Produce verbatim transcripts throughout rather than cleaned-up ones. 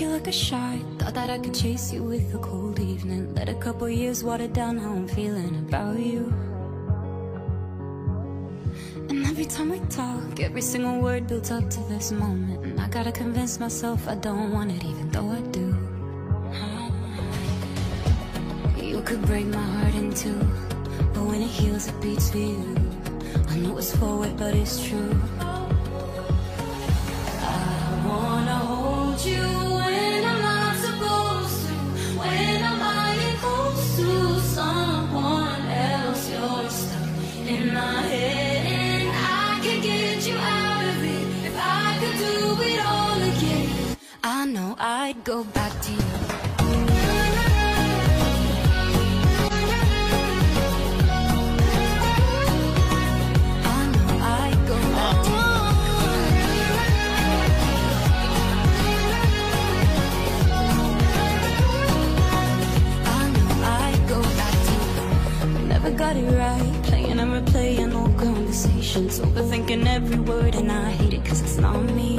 you like a shot. Thought that I could chase you with a cold evening. Let a couple years water down how I'm feeling about you. And every time we talk, every single word builds up to this moment. And I gotta convince myself I don't want it, even though I do. You could break my heart in two, but when it heals it beats for you. I know it's forward but it's true. I wanna hold you when I'm not supposed to. When I'm lying close to someone else, you're stuck in my head, and I could get you out of it. If I could do it all again, I know I'd go back to you. Got it right, playing and replaying old conversations, overthinking every word, and I hate it cause it's not me.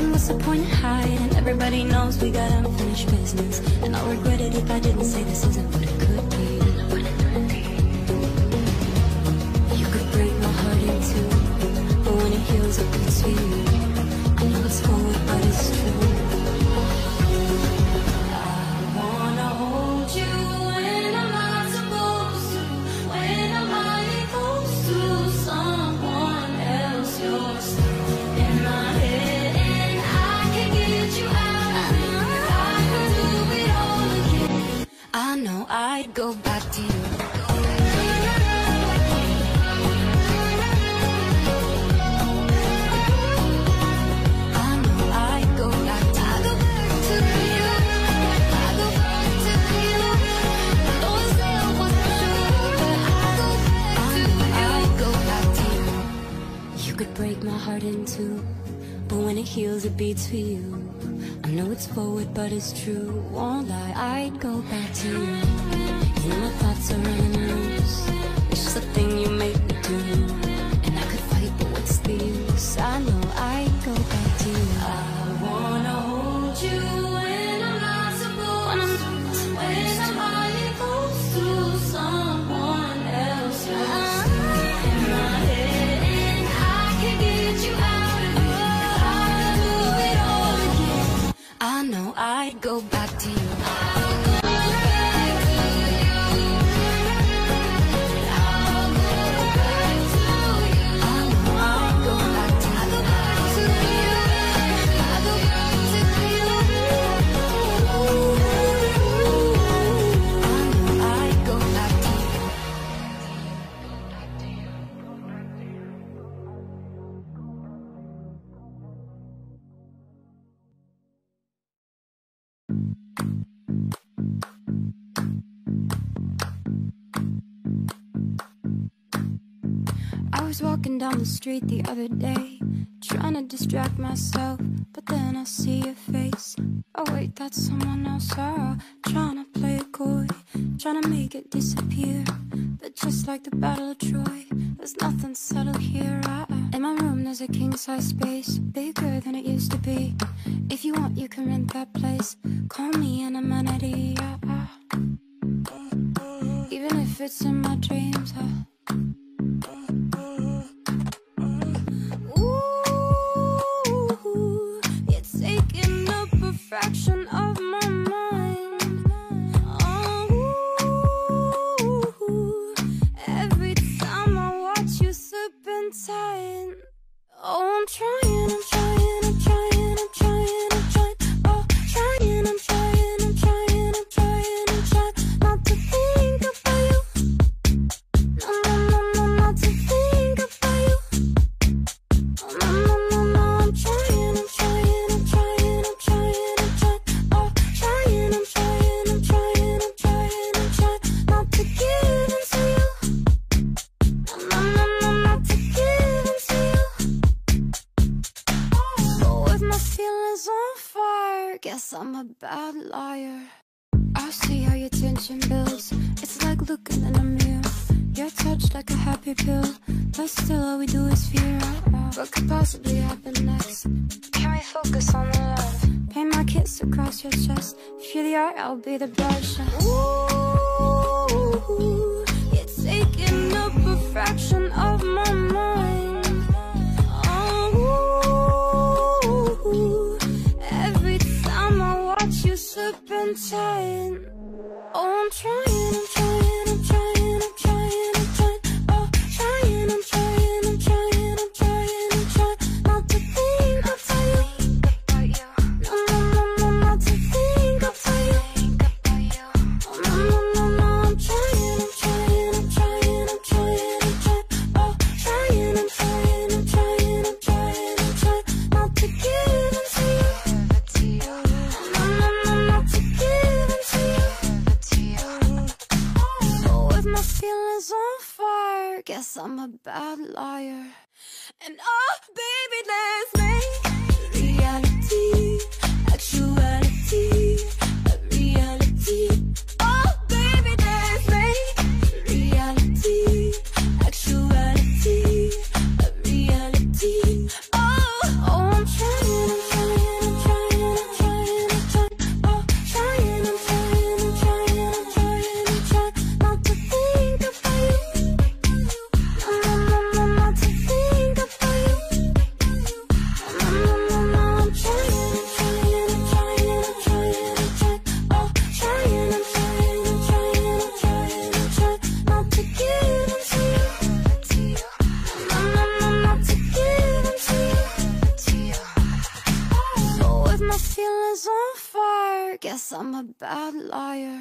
And what's the point of hiding? Everybody knows we got unfinished business, and I'll regret it if I didn't say this isn't what it could be. You could break my heart in two, but when it heals up it's you. I know it's forward but it's true. I wanna hold you. I know I'd go back to you. I know I'd go back to you. I go back to you. I go back to you. Don't say I wasn't sure, but I go back to you. I'd go back to you. You could break my heart in two, but when it heals, it beats for you. I know it's forward, but it's true. Won't lie, I'd go back to you. You know my thoughts are running loose. It's just a thing you make me do. And I could fight, but what's the use? I know I'd go back to you. I wanna hold you when I'm not supposed to. When I'm lying close to someone else, you're stuck in my head, and I can get you out. I know I'd go back to you. Walking down the street the other day, trying to distract myself, but then I see your face. Oh wait, that's someone else. Oh, trying to play it coy, trying to make it disappear, but just like the Battle of Troy, there's nothing subtle here. I, in my room there's a king-size space, bigger than it used to be. If you want you can rent that place, call me an amenity. I, I, even if it's in my dreams. I, fraction of my mind. Oh, every time I watch you slip and tie. Oh, I'm trying, I'm trying, I'm trying, I'm trying, I'm trying. Oh, trying, I'm trying, I'm trying, I'm trying, I'm trying not to think about you. No, no, no, no, not to think about you. Oh, no, no, no, no, I'm trying, I'm trying. Guess I'm a bad liar. I see how your tension builds. It's like looking in a mirror. You're touched like a happy pill, but still all we do is fear. What could possibly happen next? Can I focus on the love. Paint my kiss across your chest. If you're the art, I'll be the brush. Ooh, you're taking up a fraction of my mind. Oh, every time I watch you slip and tie. Oh, I'm trying, I'm trying, I'm trying. Guess I'm a bad liar. And oh, baby, let's make reality, actuality, a reality. Oh, baby, let's make reality, actuality, a reality. Oh, oh, I'm trying. Guess I'm a bad liar.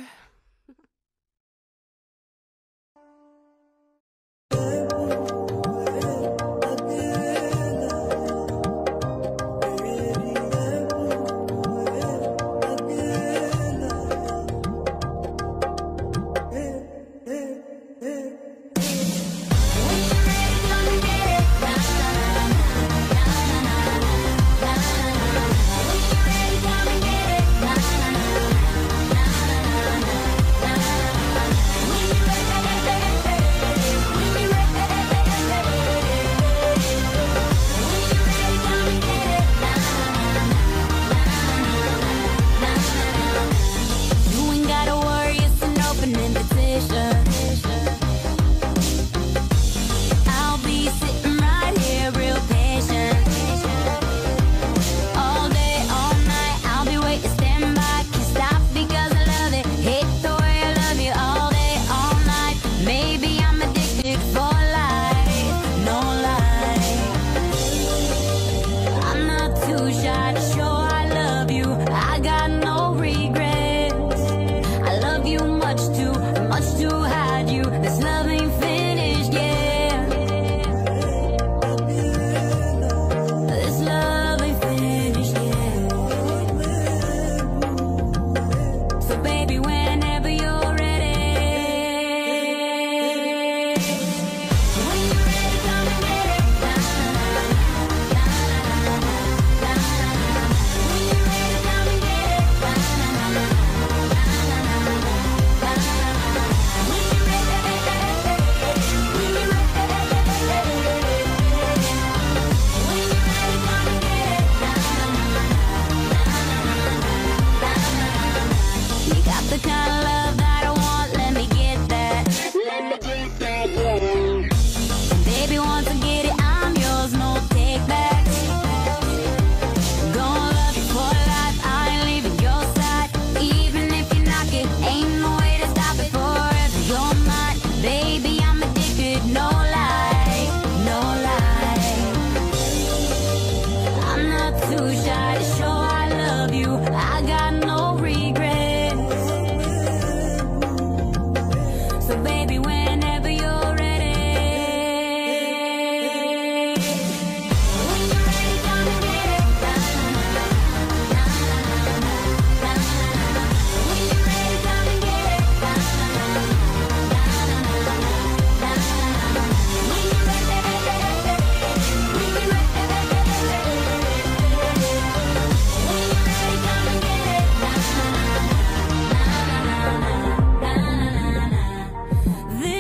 This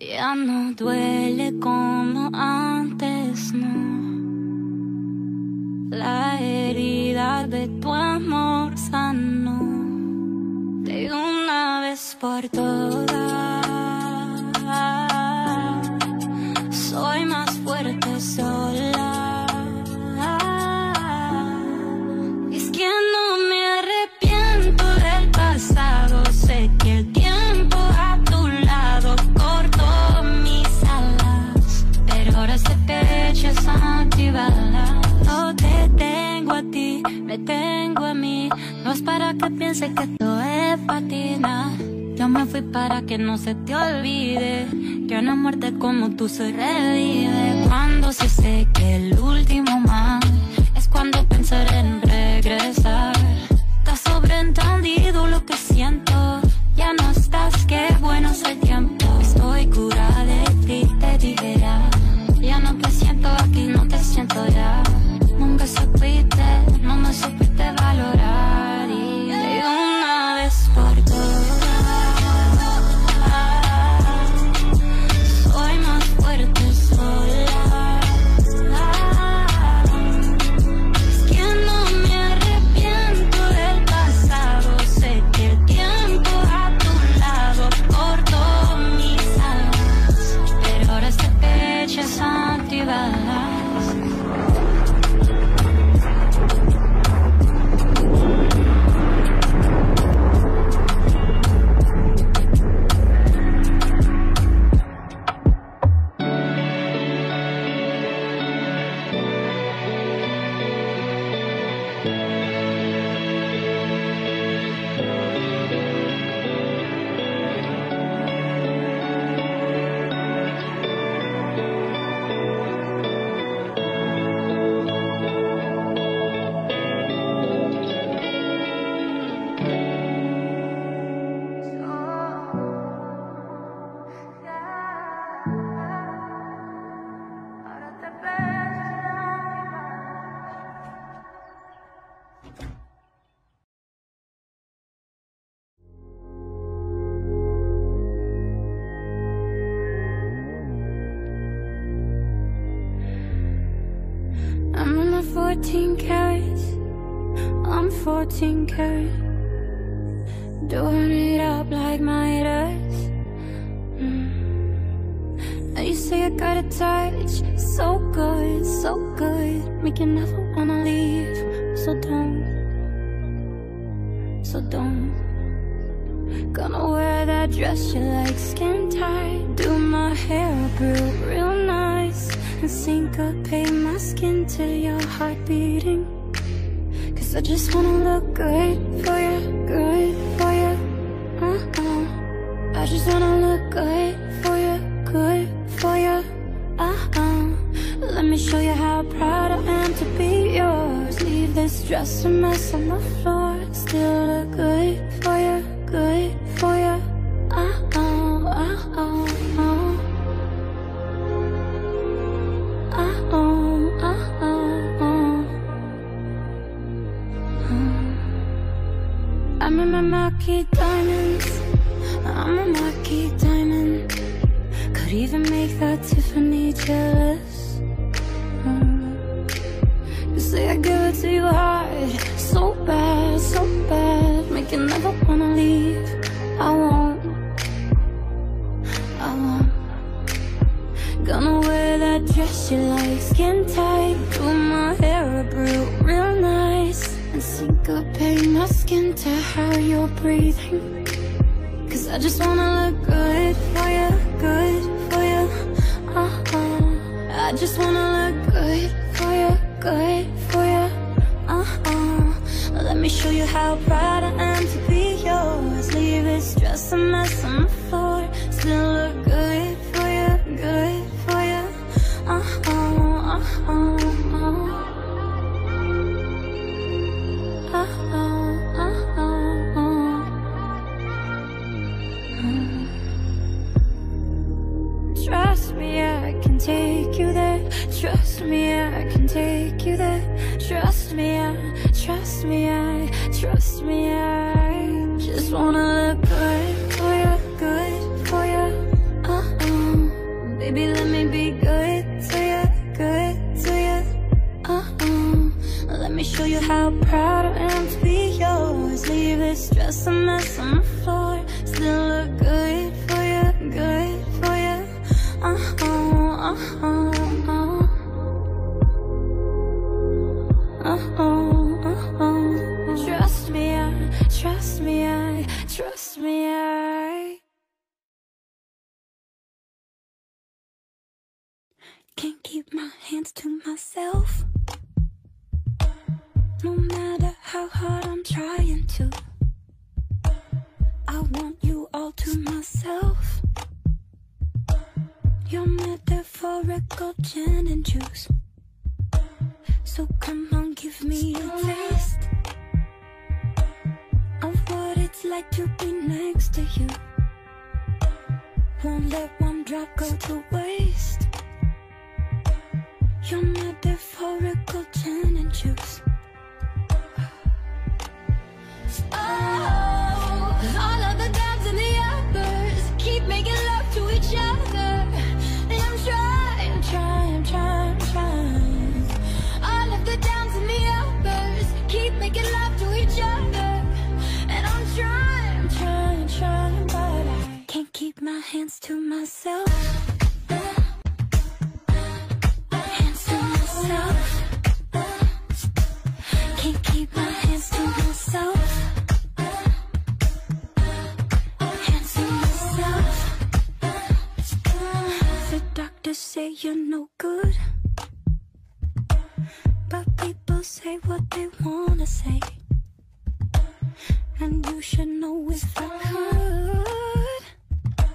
Ya no duele como antes, no. La herida de tu amor sanó de una vez por todas. Soy más fuerte sola. Es que no me arrepiento del pasado, sé que el tiempo a tu lado cortó mis alas, pero ahora se te echa a ti bala. No te tengo a ti, me tengo a mí, no es para que pienses que esto es patina. Yo me fui para que no se te olvide que una muerte como tú se revive. Cuando se seque el último mar es cuando pensaré en regresar. Está sobreentendido lo que siento, ya no estás, qué bueno es el tiempo. Estoy curada de ti, te dijera, ya no te siento aquí, no te siento ya. Nunca supiste, no me supiste valorar y de una vez por todas. fourteen carats, I'm fourteen carat, doing it up like my does. Mm. Now you say I got a touch, so good, so good, make you never wanna leave. So don't, so don't. Gonna wear that dress you like, skin tight, do my hair up real, real nice, and syncopate my skin to your heart beating. Cause I just wanna look good for you, good for you. Uh-uh. I just wanna look good for you, good for you. Uh-uh. Let me show you how proud I am to be yours. Leave this dress a mess on the floor. Still look good for you, good for you. Uh-oh, uh-oh, uh-oh. Oh, oh, oh, oh. Mm. I'm in my Marquee diamonds, I'm a Marquee diamond. Could even make that Tiffany jealous. Mm. You say I give it to you hard, so bad, so bad, make you never wanna leave. I won't, I won't. Gonna wear that dress you like, skin tight, do my hair up real, real nice, and syncopate my skin to how you're breathing. Cause I just wanna look good for you, good for you. Uh-uh. I just wanna look good for you, good for you. Uh-uh. Let me show you how proud I am to be yours. Leave this dress a mess on the floor. Still look good for you, good. Uh oh, uh oh, oh. Uh oh, uh oh, oh. Mm. Trust me, I can take you there. Trust me, I can take you there. Trust me, I, trust me, I, trust me, I just wanna look good for you, good for you. Uh oh. Baby, let me be good to you, good to you. Uh-uh. Let me show you how proud I am to be yours. Leave this dress a mess on the floor. Still look good for you, good for you. Uh-uh, uh-uh, uh-uh, uh-uh, uh-uh. Trust me, I, trust me, I, trust me, I. Can't keep my hands to myself, no matter how hard I'm trying to. I want you all to myself. Your metaphorical gin and juice. So come on, give me a taste of what it's like to be next to you. Won't let one drop go to waste. Your metaphorical gin and juice. Oh, all of the gods and the others keep making love to each other. And I'm trying, trying, trying, trying. All of the downs and the uppers keep making love to each other. And I'm trying, trying, trying, but I can't keep my hands to myself. Can't keep my hands to myself. Hands to myself. The doctors say you're no good, but people say what they wanna say, and you should know if I could,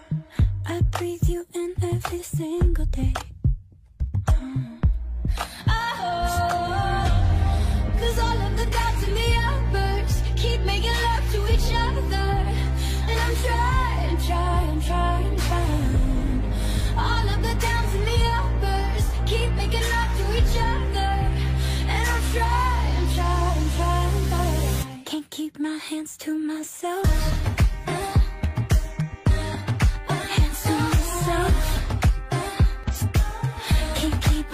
I'd breathe you in every single day. Cause all of the gods and the uppers keep making love to each other. And I'm trying, trying, trying, trying. All of the downs and the uppers keep making love to each other. And I'm trying, trying, trying, but I can't keep my hands to myself. Hands to myself. Can't keep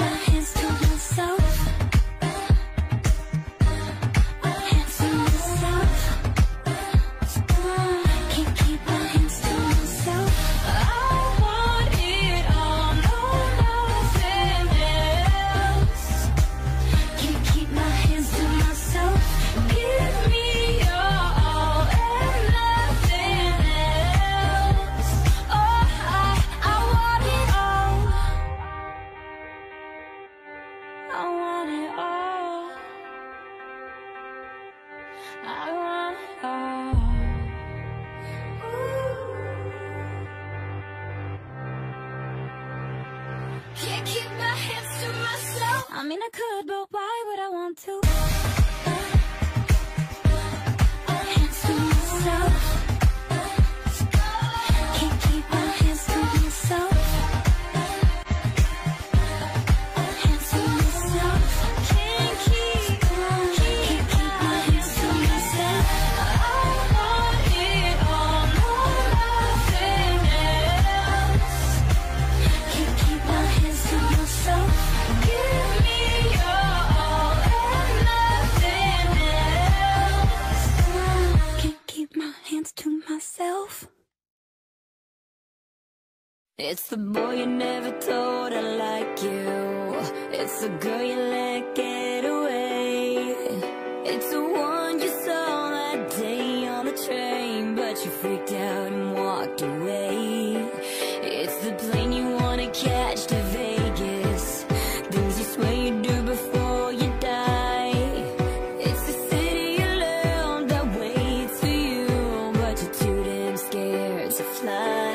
my hands to myself. It's the boy you never told I like you. It's the girl you let get away. It's the one you saw that day on the train, but you freaked out and walked away. It's the plane you wanna catch to Vegas, things you swear you do before you die. It's the city you love that waits for you, but you're too damn scared to fly.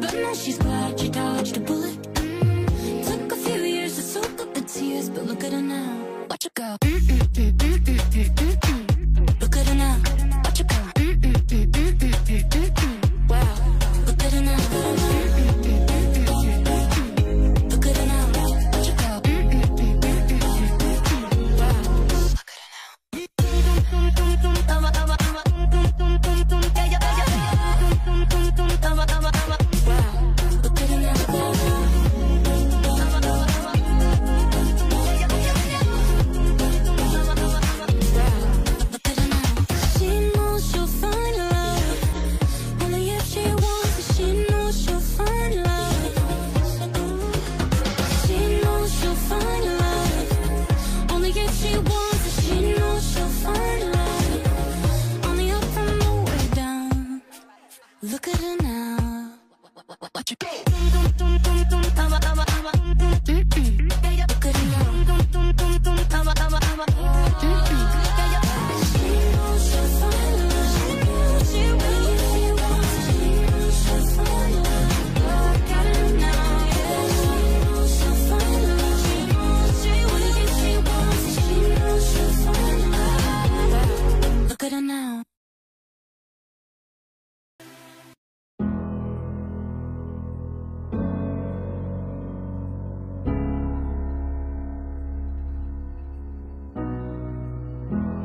but now she's glad she dodged a bullet. Mm-hmm. Took a few years to soak up the tears, but look at her now. Watch her go. Look at her now. Watch her go. Wow. Look at her now. Look at her now. Watch her go. Wow. Look at her now. Look at her now. Watch her go. Look at her now.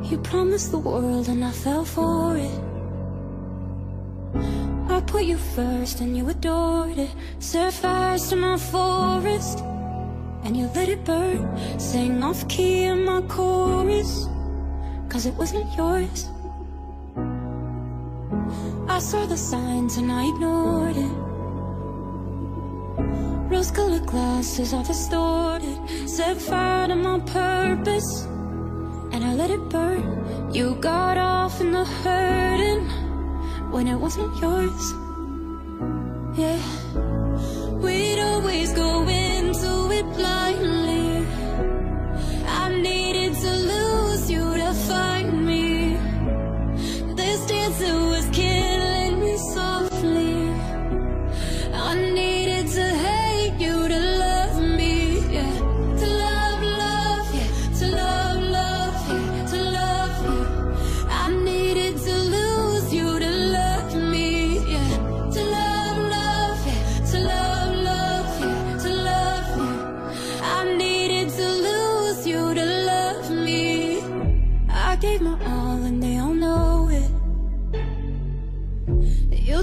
You promised the world and I fell for it. I put you first and you adored it. Set fires to my forest and you let it burn. Sang off key in my chorus, cause it wasn't yours. I saw the signs and I ignored it. Rose-colored glasses are distorted. Set fire to my purpose and I let it burn. You got off in the hurting when it wasn't yours. Yeah. We'd always go into it blindly. I needed to lose you to find me. This dancer was killing me softly. I needed to hate you to love me. Yeah. To love, love, yeah. To love.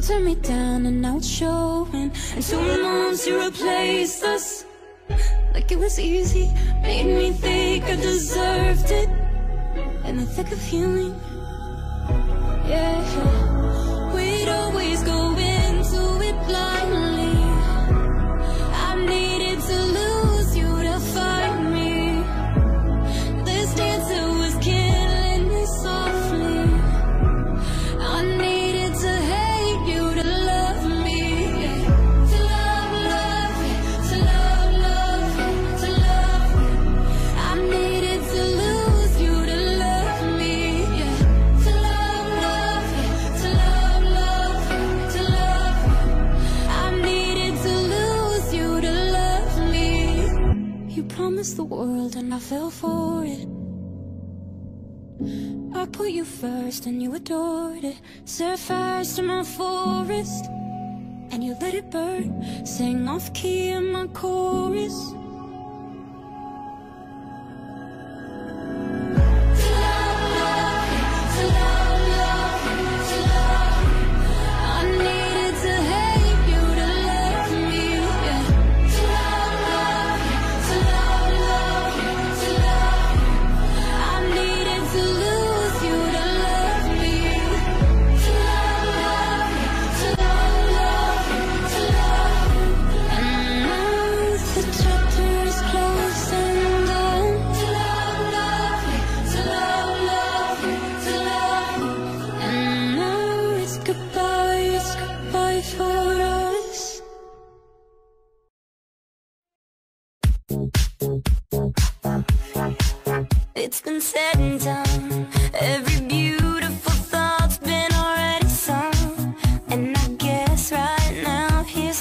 Turn me down and out showing. And two months you replaced us like it was easy. Made me think I deserved it in the thick of healing. Yeah. We'd always go into it blindly. I needed to lose you to find me. This dancer was killing me softly. I needed to hate you to love me, yeah. To love, love, yeah. To love, love, yeah. To love, yeah. I needed to lose you to love me, yeah. To love, love, yeah. To love, love, yeah. To love, yeah. I needed to lose you to love me. You promised the world and I fell for it. I put you first and you adored it. Set fires to my forest and you let it burn. Sang off key in my chorus. It's been said and done. Every beautiful thought's been already sung. And I guess right now here's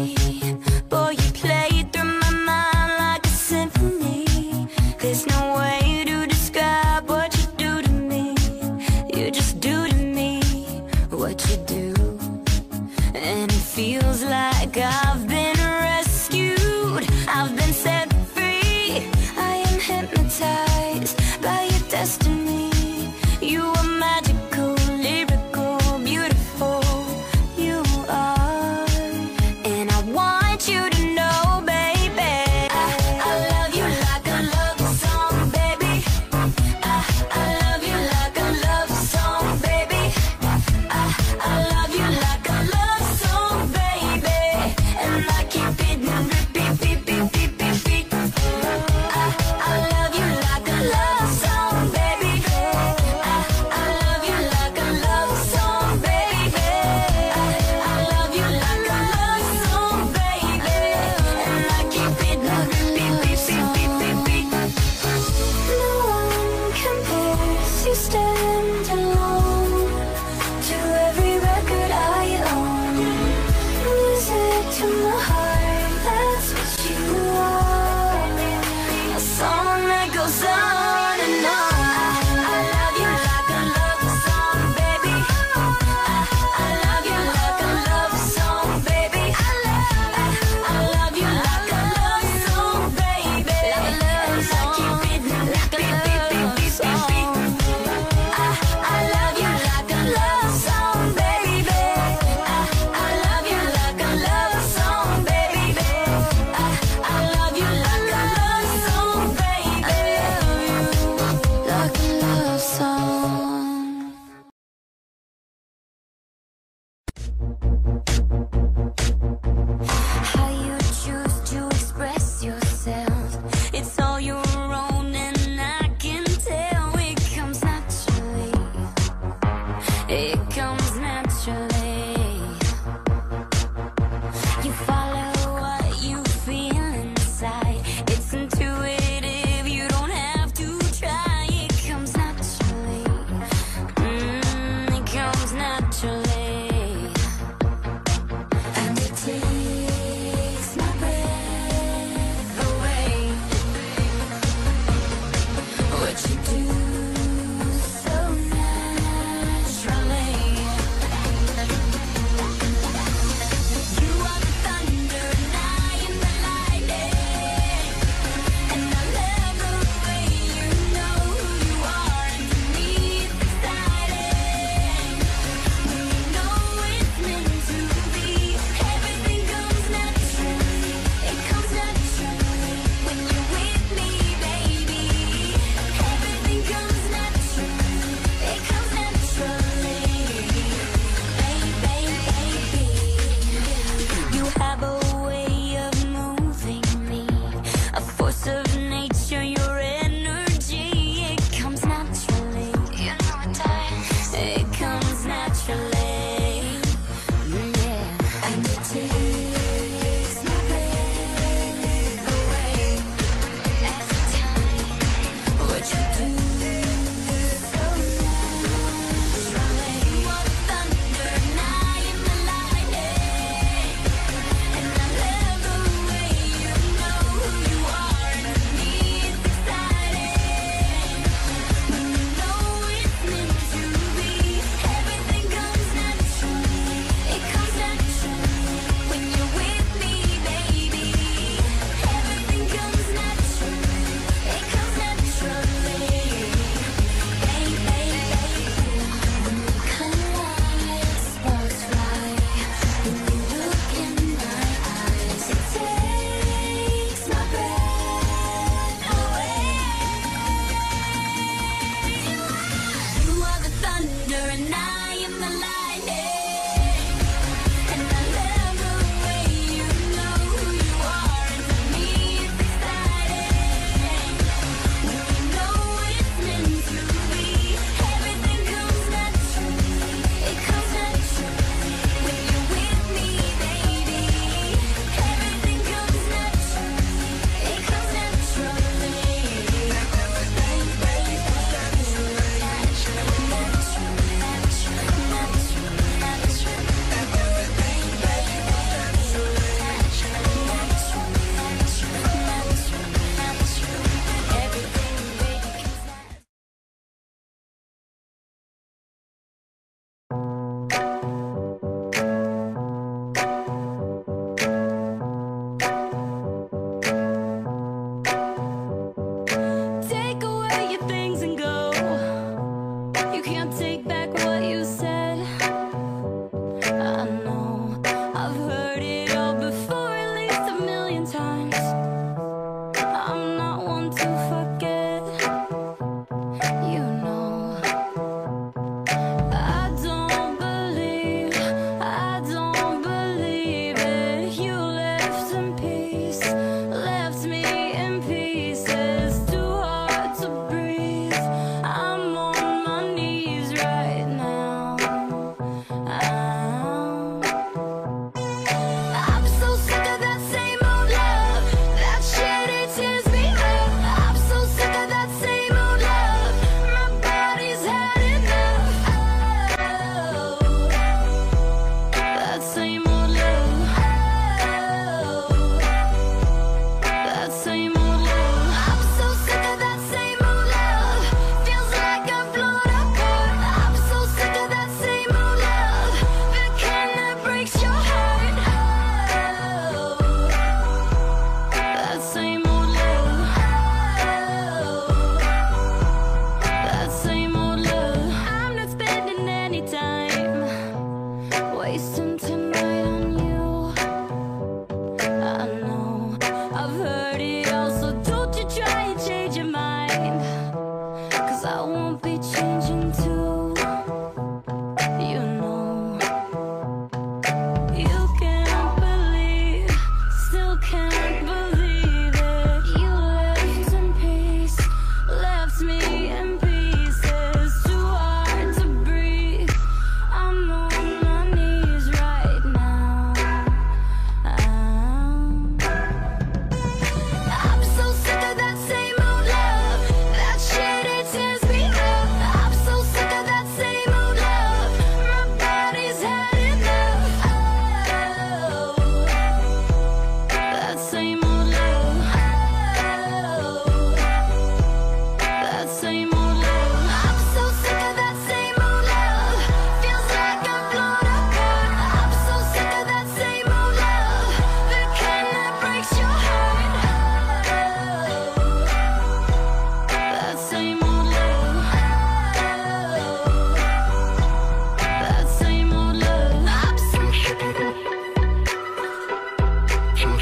Baby.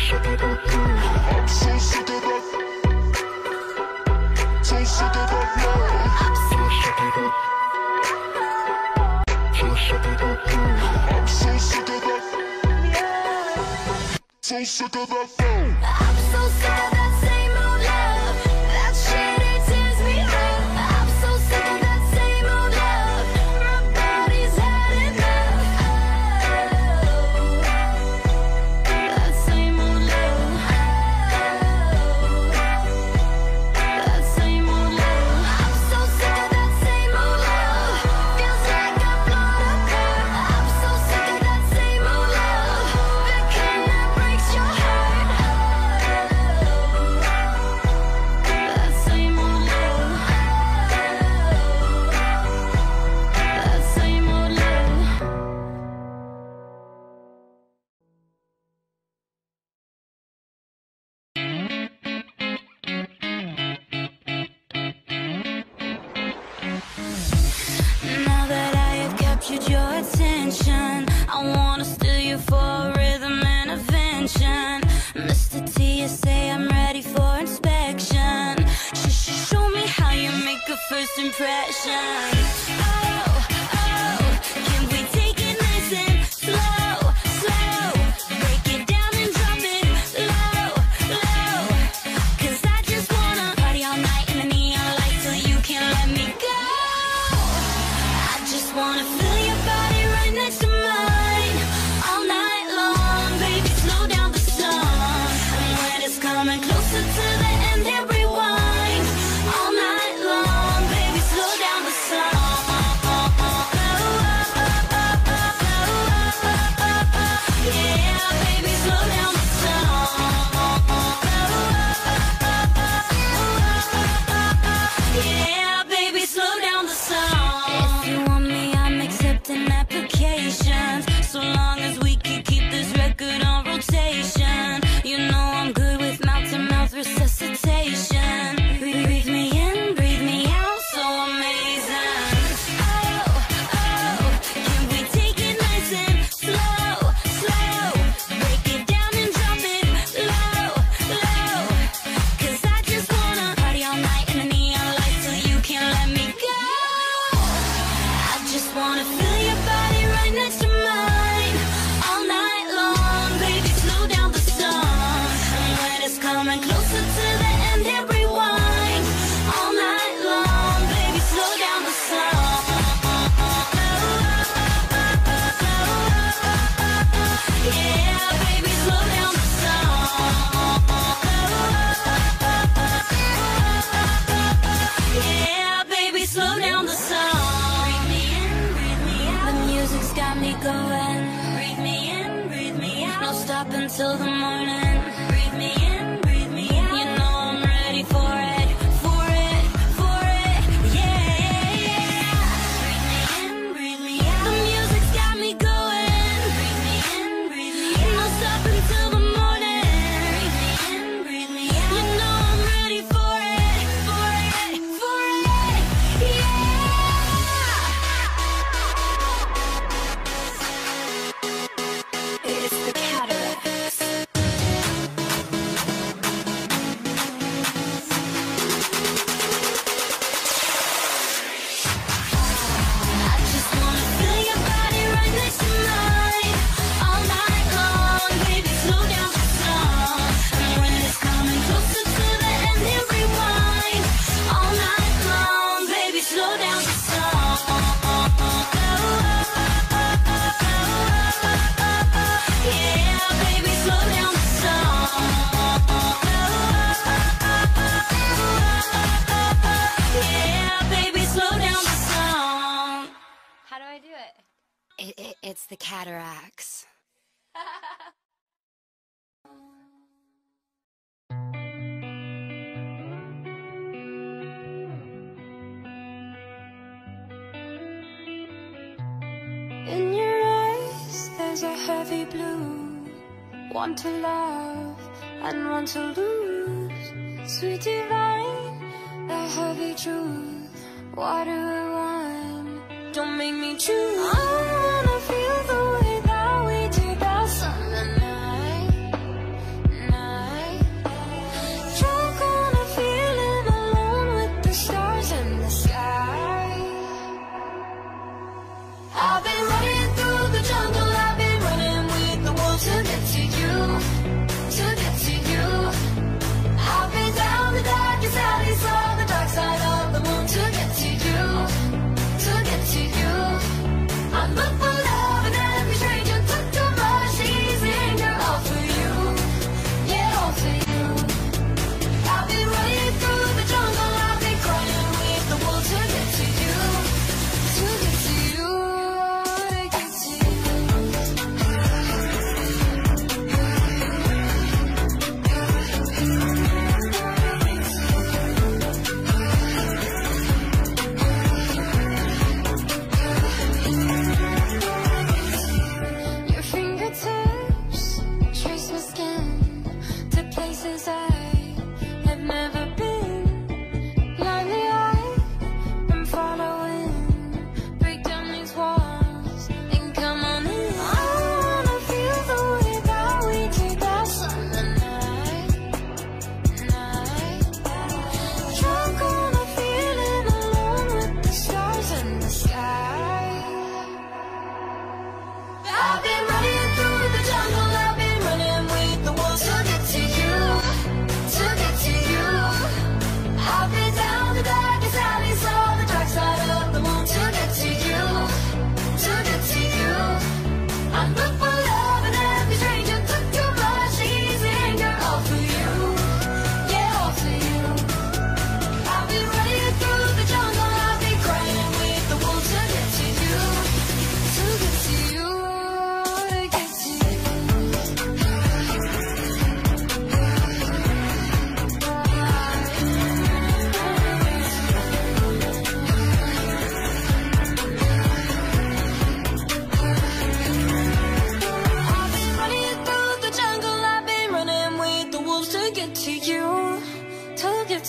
I'm so sick of that. So sick of that love. So sick of that love. I'm so sick of that. So sick of that phone. I'm so sick of that same old love. That shit it tears me up. I'm so sick of that same old love. My body's had enough. Oh, that same old love. Oh, that same old love. I'm so sick of that same old love. Feels like I've blown a curve. I'm so sick of that same old love. The kind that breaks your heart. First impression. Oh, oh, can we take it nice and slow, slow? Break it down and drop it low, low. Cause I just wanna party all night in the neon lights till you can't let me go. I just wanna feel your body right next to mine all night long. Baby, slow down the song. And when it's coming closer to the end, then rewind all night long. Till the morning, breathe me in, breathe me out. You know I'm ready for it, for it, for it, yeah. Breathe me in, breathe me out. The music's got me going. Breathe me in, breathe me out. No stop until the morning. Breathe me in, breathe me out. You know I'm ready for it, for it, for it, yeah. It's the cataract. It, it, it's the cataracts. In your eyes, there's a heavy blue. One to love and one to lose. Sweet divine, the heavy truth. Why do I want? Don't make me choose. Oh. I feel the way that we did that summer night.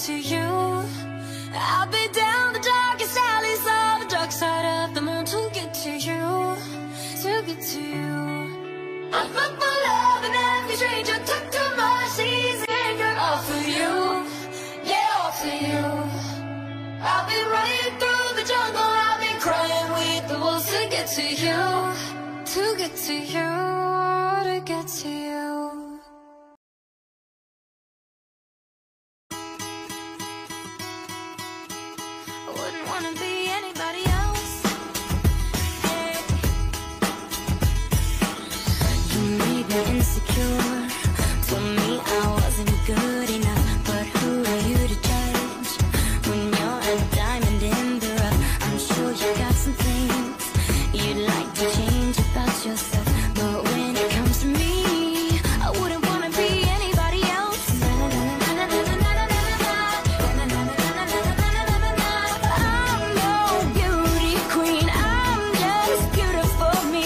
to you. I'll be down the darkest alleys on the dark side of the moon to get to you, to get to you. I'm up for love and every stranger took too much easy anger. All for you, yeah, all for you. I'll be running through the jungle, I'll be crying with the wolves to get to you, to get to you, to get to you. Insecure, told me I wasn't good enough, but who are you to judge when you're a diamond in the rough? I'm sure you got some things you'd like to change about yourself, but when it comes to me, I wouldn't want to be anybody else. I'm no beauty queen, I'm just beautiful me.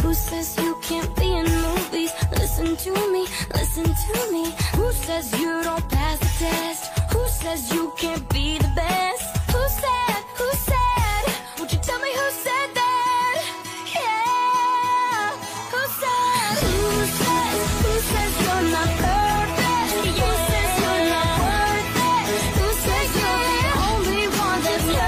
Who says you can't be in movies? Listen to me, listen to me. Who says you don't pass the test? Who says you can't be the best? Who said, who said? Would you tell me who said that? Yeah, who said? Who says, who says you're not perfect? Yeah. Who says you're not worth it? Who says you're the only one that's hurt?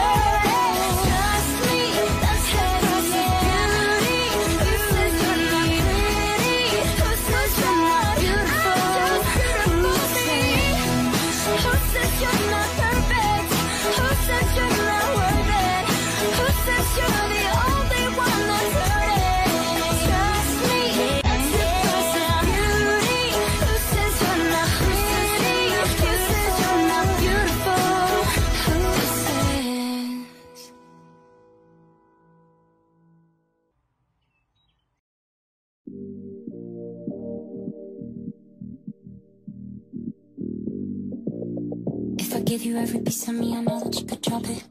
Give you every piece of me, I know that you could drop it.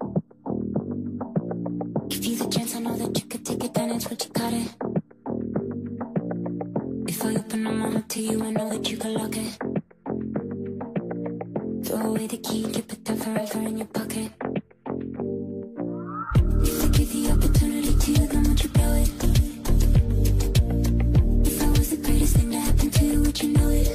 Give you the chance, I know that you could take advantage, but you got it. If I open my mind up to you, I know that you could lock it. Throw away the key, keep it there forever in your pocket. If I give the opportunity to you, then would you blow it? If I was the greatest thing to happen to you, would you know it?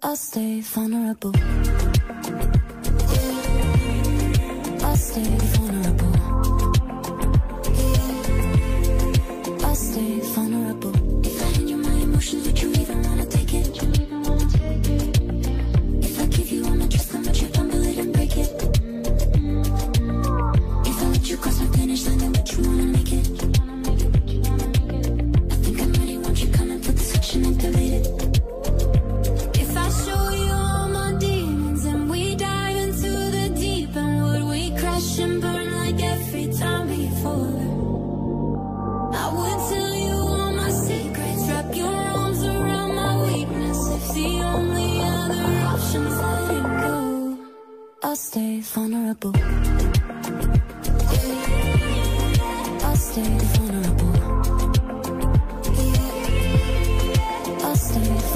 I'll stay vulnerable. I'll stay vulnerable. I'll stay vulnerable. If I hand you my emotions, would you even wanna take it? stay vulnerable. I'll stay vulnerable. I'll stay vulnerable.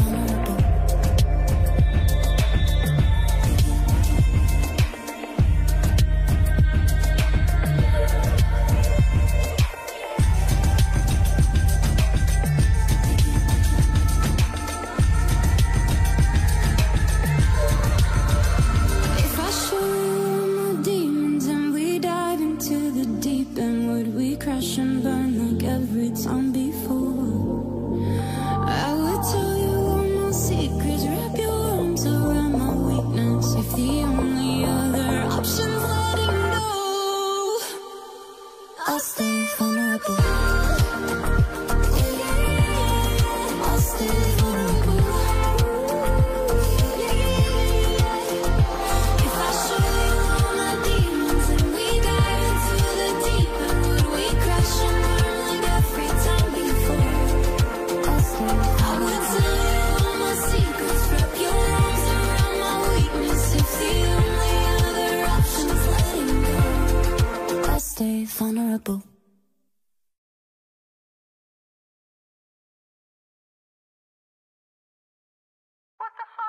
Vulnerable. What the fuck?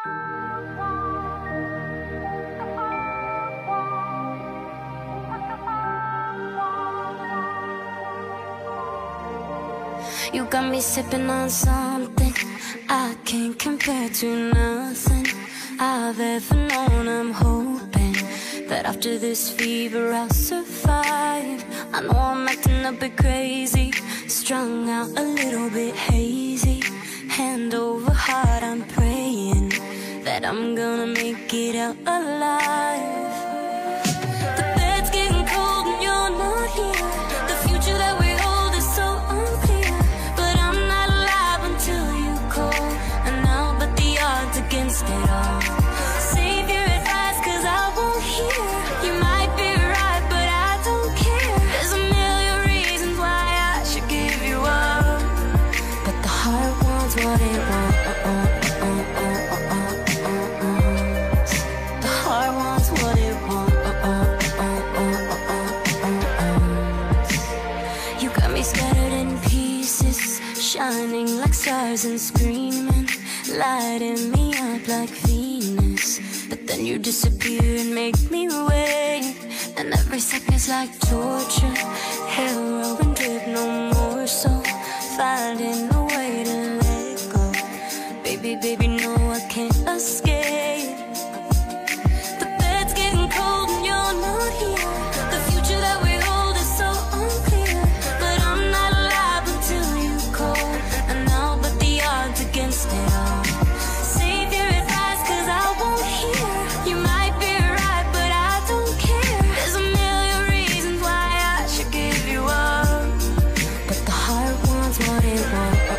You got me sipping on something I can't compare to nothing I've ever known. I'm hoping that after this fever I'll survive. I know I'm acting a bit crazy, strung out a little bit hazy. Hand over heart, I'm praying that I'm gonna make it out alive. The bed's getting cold and you're not here. The future that we hold is so unclear. But I'm not alive until you call, and I'll bet the odds against it all. Save your advice, cause I won't hear. You might be right, but I don't care. There's a million reasons why I should give you up, but the heart wants what it wants. The heart wants what it wants. You got me scattered in pieces, shining like stars and screaming, lighting me up like Venus. But then you disappear and make me wait, and every second's like torture. Heroin drip, no more, so finding a way to let go. Baby, baby, no, I can't escape. The bed's getting cold and you're not here. The future that we hold is so unclear, but I'm not alive until you call, and I'll bet the odds against it all. Save your advice, cause I won't hear. You might be right, but I don't care. There's a million reasons why I should give you up, but the heart wants what it wants.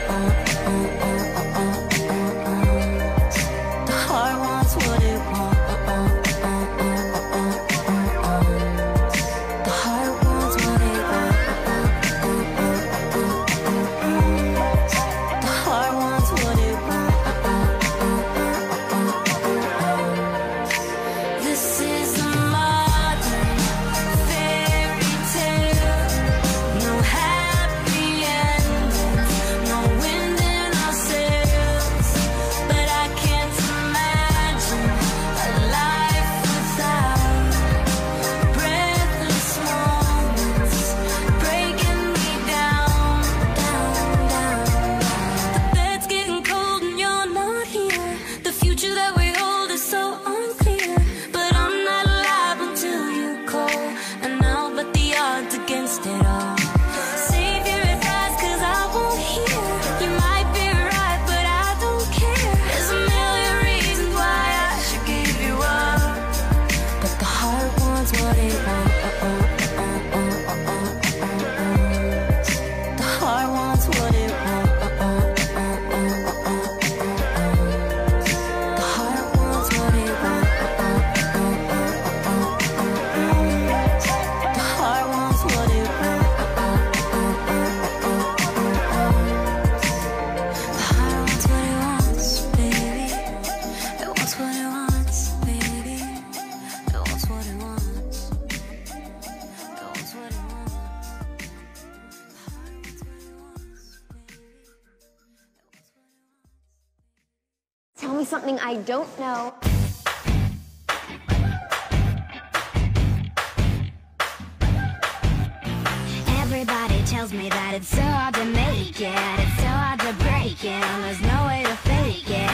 me something I don't know. Everybody tells me that it's so hard to make it, it's so hard to break it, and there's no way to fake it.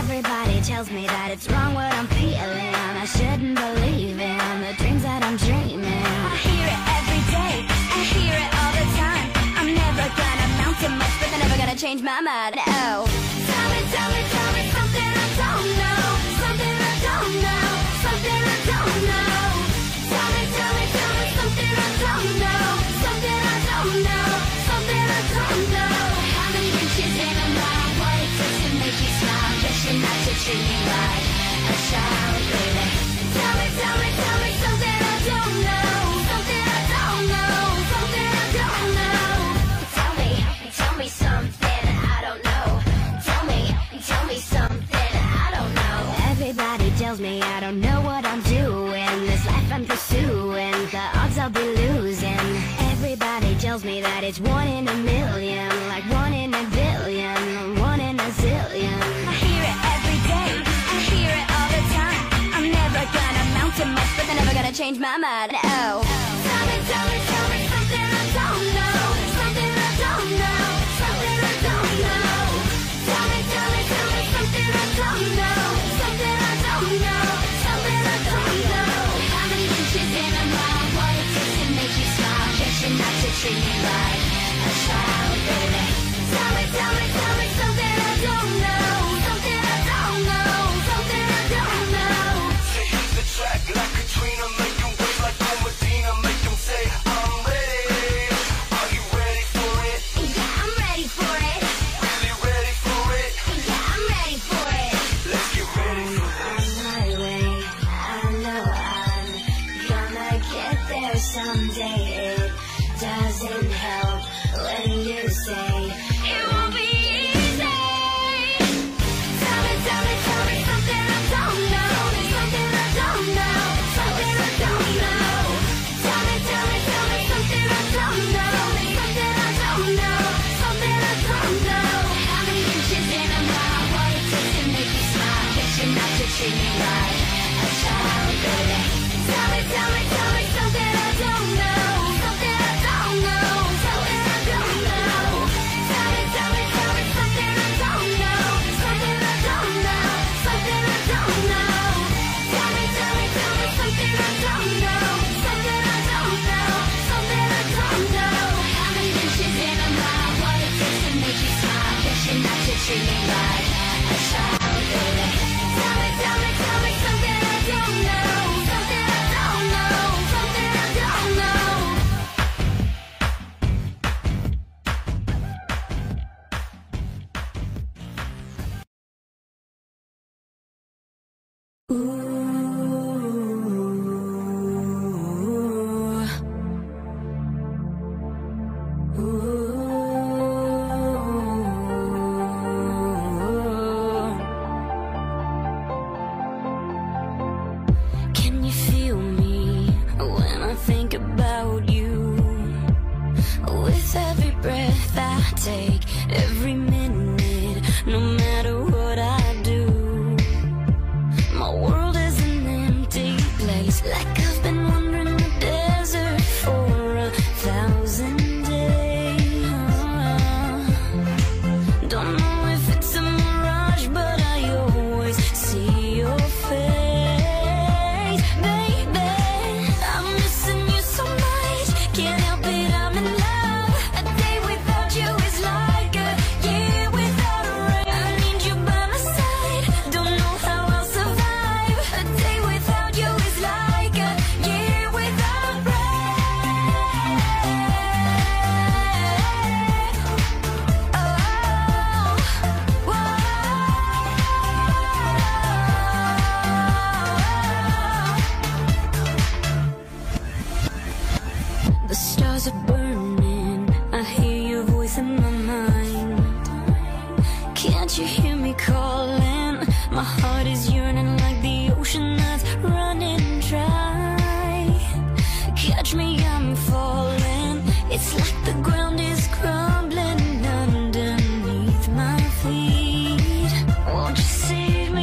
Everybody tells me that it's wrong what I'm feeling, I shouldn't believe in the dreams that I'm dreaming. I hear it every day, I hear it all the time. I'm never gonna amount to much, but they're never gonna change my mind. Oh, tell me, tell me, tell me something I don't know, something I don't know, something I don't know. Tell me, tell me, tell me something I don't know, something I don't know, something I don't know. How many pictures in a mind? What it takes to make you smile? Guess you're not to treat me like a child, baby. Tell me, tell me, tell me something I don't know, something I don't know, something I don't know. Tell me, tell me something I don't know. Tell me, tell me something I don't know. Everybody tells me I don't know what I'm doing, this life I'm pursuing, the odds I'll be losing. Everybody tells me that it's one in a million, like one in a billion, one in a zillion. I hear it every day, I hear it all the time. I'm never gonna amount to much, but they're never gonna change my mind. Oh, tell me, tell me, tell me something I don't know, something I don't know, something I don't know. Tell me, tell me, tell me something I don't know, something I don't know, something I don't know. How many inches in a mile? What it takes to make you smile? Guess you're not to treat me like a child, baby. Tell me, tell me, tell me something I don't know, something I don't know, something I don't know. She hits the track like Katrina, make them wait like I'm Medina, make them say I'm ready. Are you ready for it? Yeah, I'm ready for it. Really ready for it? Yeah, I'm ready for it. Let's get ready for it. On my way, I know I'm gonna get there someday. It doesn't help when you say it won't be easy. Tell me, tell me, tell me something I don't know, something I don't know, something I don't know. Tell me, tell me, tell me something I don't know, something I don't know, something I don't know. How many inches in a mile? What it takes to make you smile? Guess you're not to treat me like a child, baby. Tell me, tell me, tell me something I don't know, something I don't know, something I don't know. Tell me, tell me, tell me something I don't know, something I don't know, something I don't know. Tell me, tell me, tell me something I don't know, something I don't know, something I don't know. How many inches in a mile? What it takes to make you smile? Guess you're not to treat me like a child, baby. Tell me, tell me, tell me something I don't know, something I don't know, something I don't know. Won't you save me?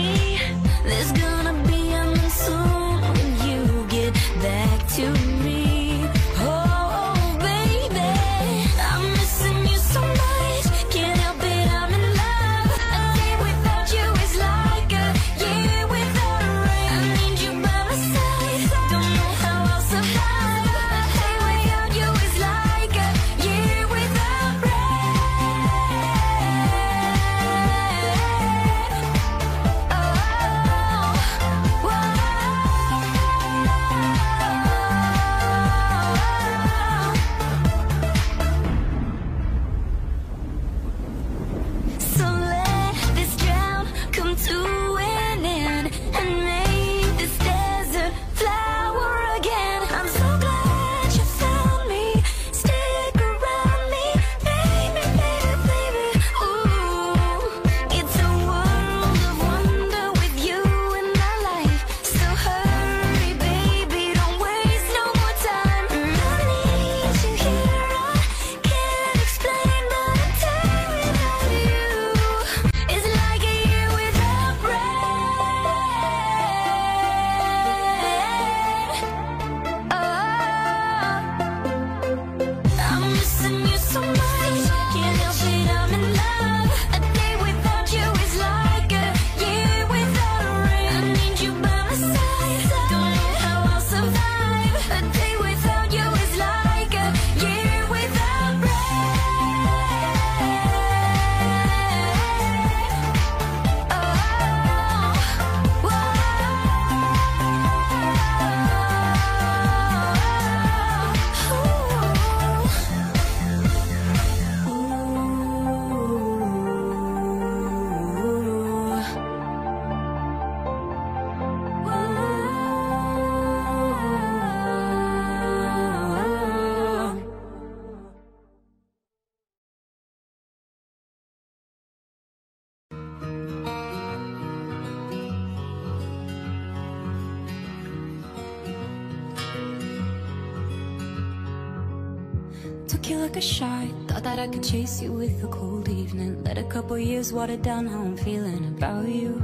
Took you like a shot, thought that I could chase you with a cold evening. Let a couple years water down how I'm feeling about you.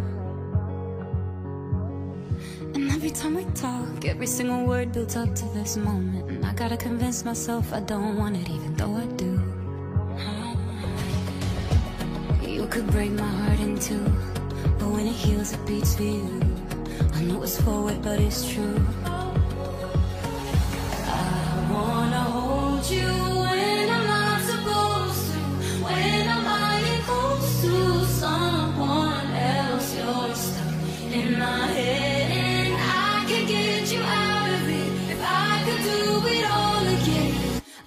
And every time we talk, every single word builds up to this moment. And I gotta convince myself I don't want it, even though I do. You could break my heart in two, but when it heals it beats for you. I know it's forward but it's true. I wanna hold you when I'm not supposed to, when I'm lying close to someone else. You're stuck in my head and I can get you out of it. If I could do it all again,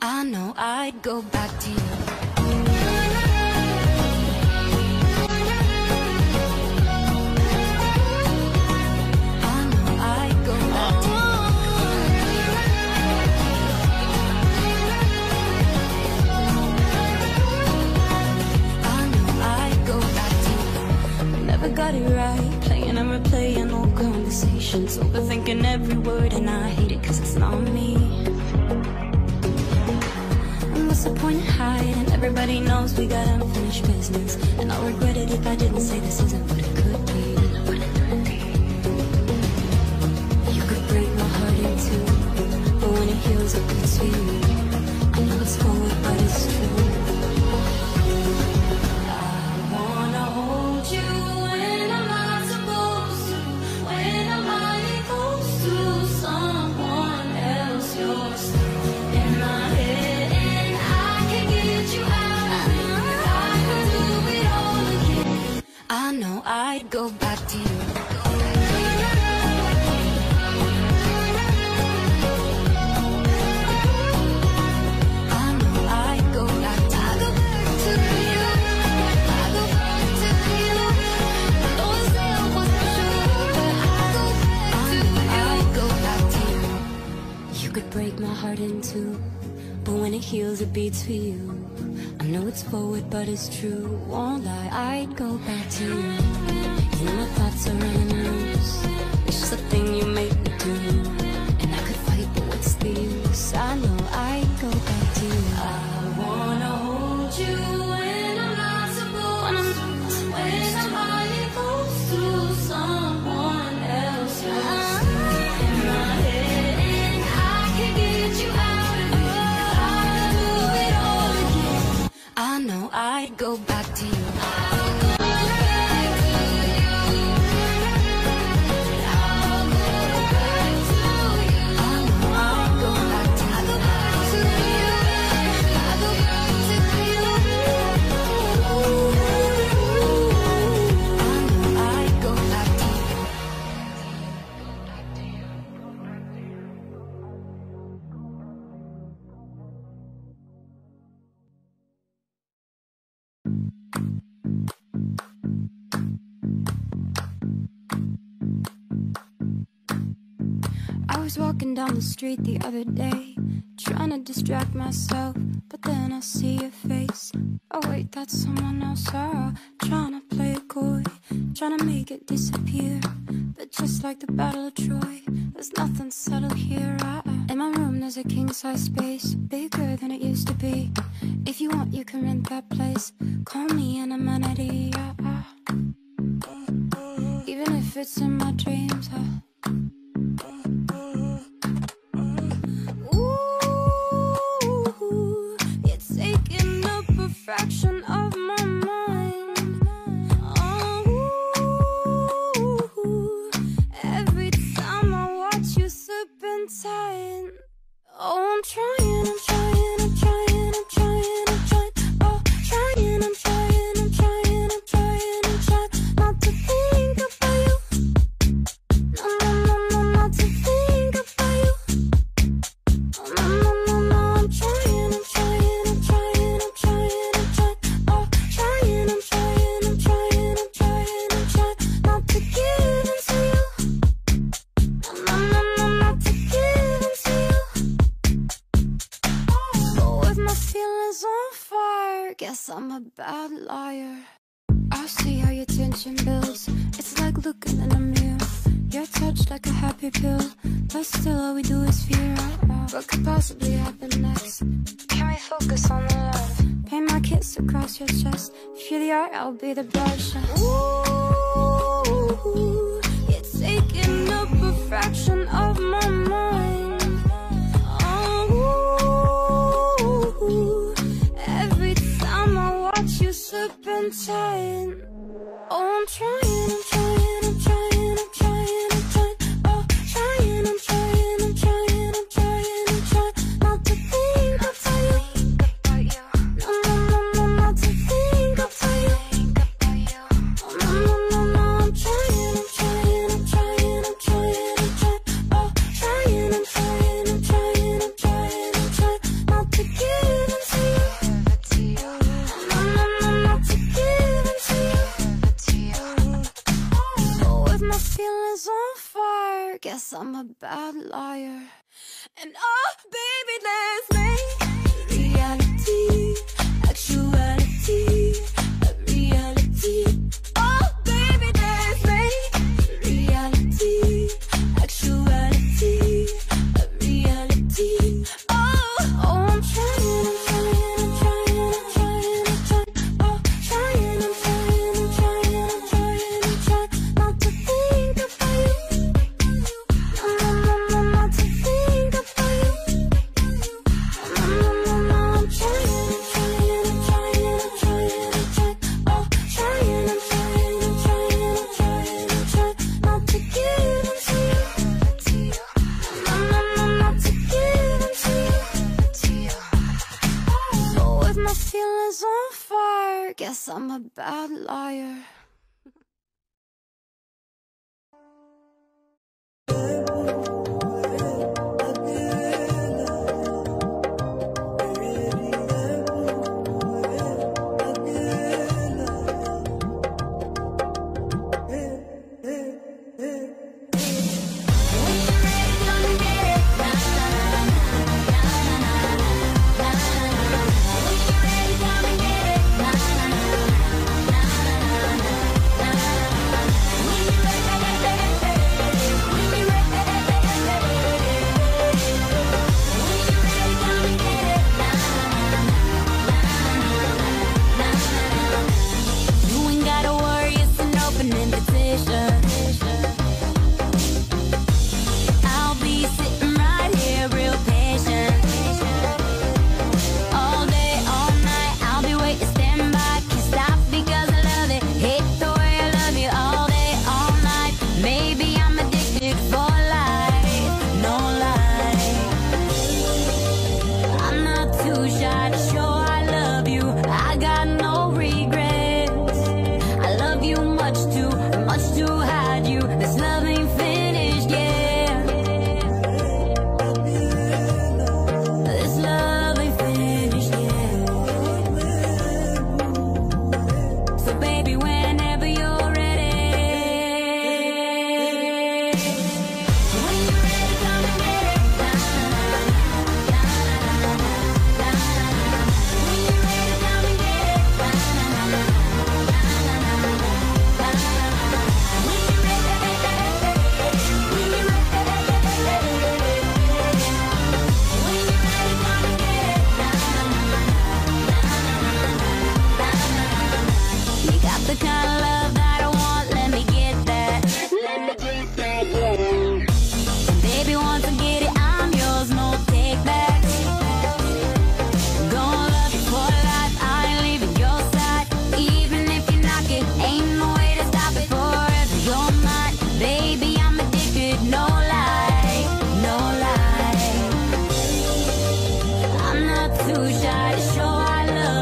I know I'd go back to you. Got it right, playing and replaying old conversations, overthinking every word, and I hate it cause it's not me. And what's the point of hiding? Everybody knows we got unfinished business, and I'll regret it if I didn't say this isn't what it could be. You could break my heart in two, but when it heals up it's you. I know it's forward but it's true. I wanna hold you. I'd go back to you. I know I'd go back to you. I go back to you. I go back to you. Don't say I wasn't sure, but I go back to you. I'd go back to you. You could break my heart in two, but when it heals, it beats for you. I know it's forward, but it's true. Won't lie, I'd go back to you. You know my thoughts are running loose. It's just a thing you make me do. And I could fight, but what's the use? I know I'd go back to you. I wanna hold you when I'm not supposed to, when I'm lying close to someone else. You're in my head, and I can get you out. I know I'd go back to you. I'll go back to you. I'll go back to you. I know I'll go back to you. I'll go back to you. I'll go back to you. I know I'd go back to you. I was walking down the street the other day, trying to distract myself, but then I see your face. Oh wait, that's someone else. I'm trying to play it coy, trying to make it disappear, but just like the Battle of Troy, there's nothing subtle here. I, in my room there's a king-size space, bigger than it used to be. If you want you can rent that place, call me an amenity. I, I, even if it's in my dreams. I, fraction of my mind. Oh, every time I watch you slip and tie. Oh, I'm trying, I'm trying, I'm trying, I'm trying, I'm trying. Oh, trying, I'm trying, I'm trying, I'm trying, I'm trying not to think about you. No, no, no, no, not to think about you. No, no, no, no, I'm trying, I'm trying. Guess I'm a bad liar. I see how your tension builds. It's like looking in a mirror. You're touched like a happy pill, but still all we do is fear. I, What could possibly happen next? Can we focus on the love? Paint my kiss across your chest. If you're the art, I'll be the brush. Ooh, you're taking up a fraction of my mind. Oh, every time I watch you slip and tie. Oh, I'm trying, I'm trying, I'm trying, I'm trying, I'm trying. Oh, trying, I'm trying, I'm trying, I'm trying, I'm trying not to think about you. No, no, no, no, not to think about you. No, no, no, no, I'm trying, I'm trying, I'm trying, I'm trying, I'm trying. Oh, trying, I'm trying, I'm trying, I'm trying, I'm trying not to give into you. No, no, no, not to give into you. My feelings on fire, guess I'm a bad liar. And oh baby, let's make reality, actuality, a reality. Oh baby, let's make reality, actuality, a reality. Oh, oh, I'm trying. Guess I'm a bad liar. Too shy to show I love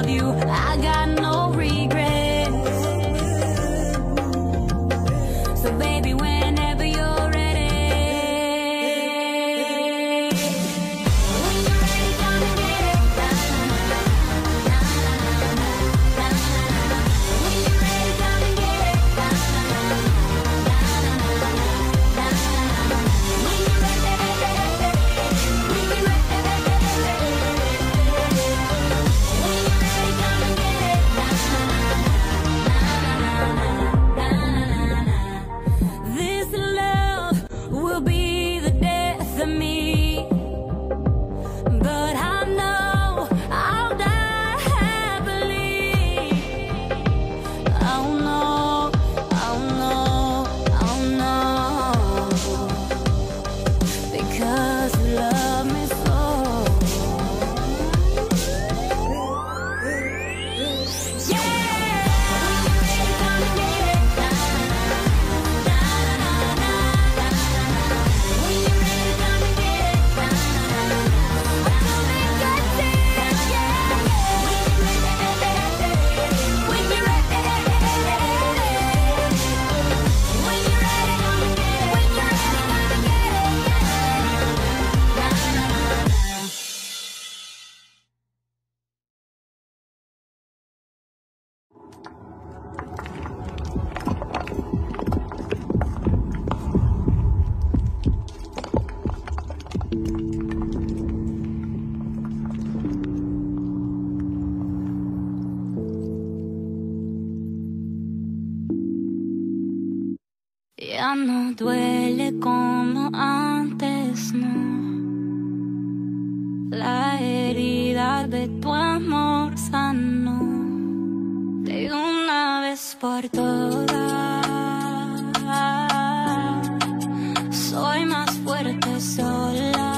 you. I got no regrets. Ya no duele como antes, no. La herida de tu amor sanó de una vez por todas. Soy más fuerte sola.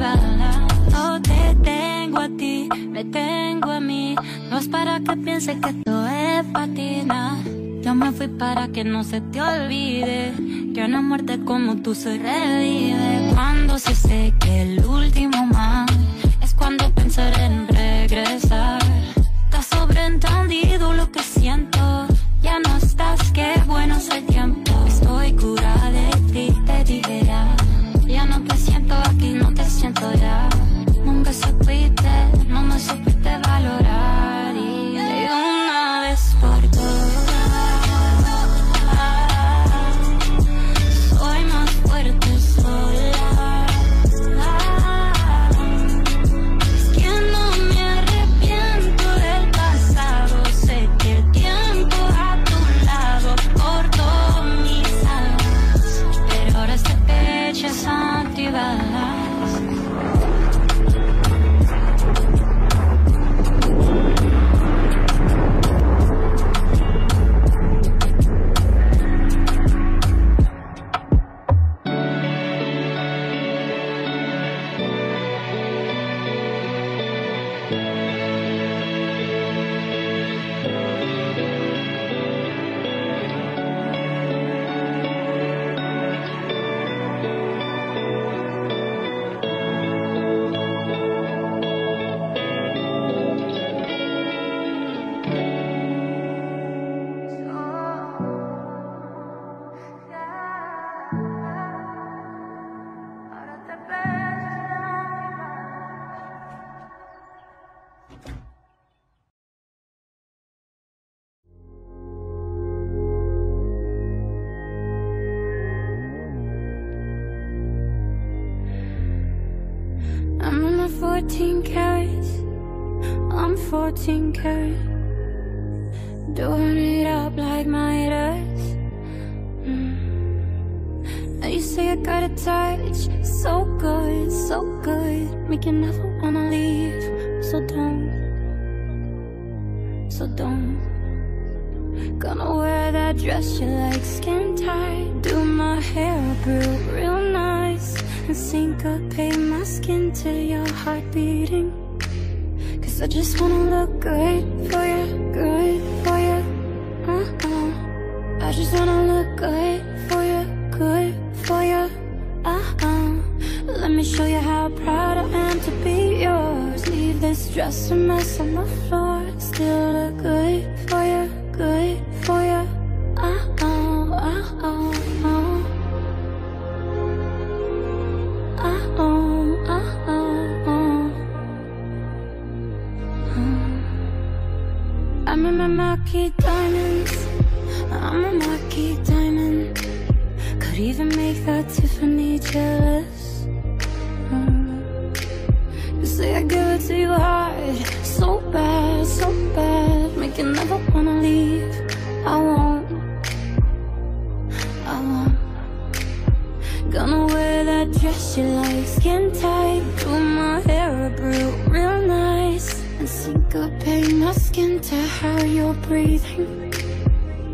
No te tengo a ti, me tengo a mí. No es para que pienses que esto es patina. Yo me fui para que no se te olvide que una muerte como tú se revive. Cuando se seque el último mar es cuando pensaré en regresar. Está sobreentendido lo que siento. Ya no estás, qué bueno soy tiempo. Estoy curada de ti, te liberar. Ya no te siento aquí, no te siento ya. Nunca supiste, no me supiste valorar. Y de una vez por todas, soy más fuerte sola. Es que no me arrepiento del pasado. Sé que el tiempo a tu lado cortó mis alas, pero ahora este pecho es antibalas. fourteen carats, I'm fourteen carat, doing it up like my does. Mm. Now you say I got a touch, so good, so good, make you never wanna leave. So don't, so don't. Gonna wear that dress you like, skin tight, do my hair up real, real nice. And syncopate my skin to your heart beating. Cause I just wanna look good for you, good for you. Uh-uh. I just wanna look good for you, good for you. Uh-uh. Let me show you how proud I am to be yours. Leave this dress a mess on the floor. Still look good for you, good for you. Uh-uh, uh-uh, uh-uh. Oh, oh, oh, oh. Mm. I'm in my marquee diamonds. I'm a marquee diamond. Could even make that Tiffany jealous. Mm. You say I give it to you hard, so bad, so bad, make you never wanna leave. I won't, I won't. Gonna wear that dress you like, skin tight, do my hair up real, real nice. And syncopate my skin to how you're breathing.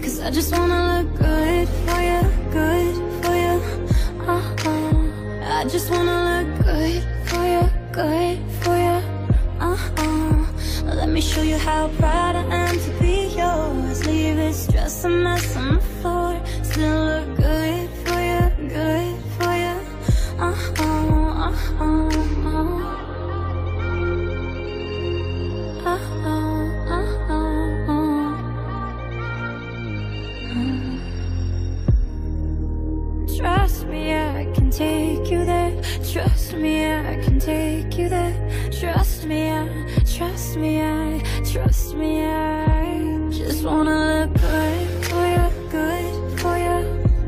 Cause I just wanna look good for you, good for you. Uh-uh. I just wanna look good for you, good for you. Uh-uh. Let me show you how proud I am to be yours. Leave this dress a mess on the floor. Still look good for you, good. Uh oh, uh oh, oh. Uh oh, uh oh, oh. Mm. Trust me, I can take you there. Trust me, I can take you there. Trust me, I, trust me, I, trust me, I just wanna look good for you, good for you.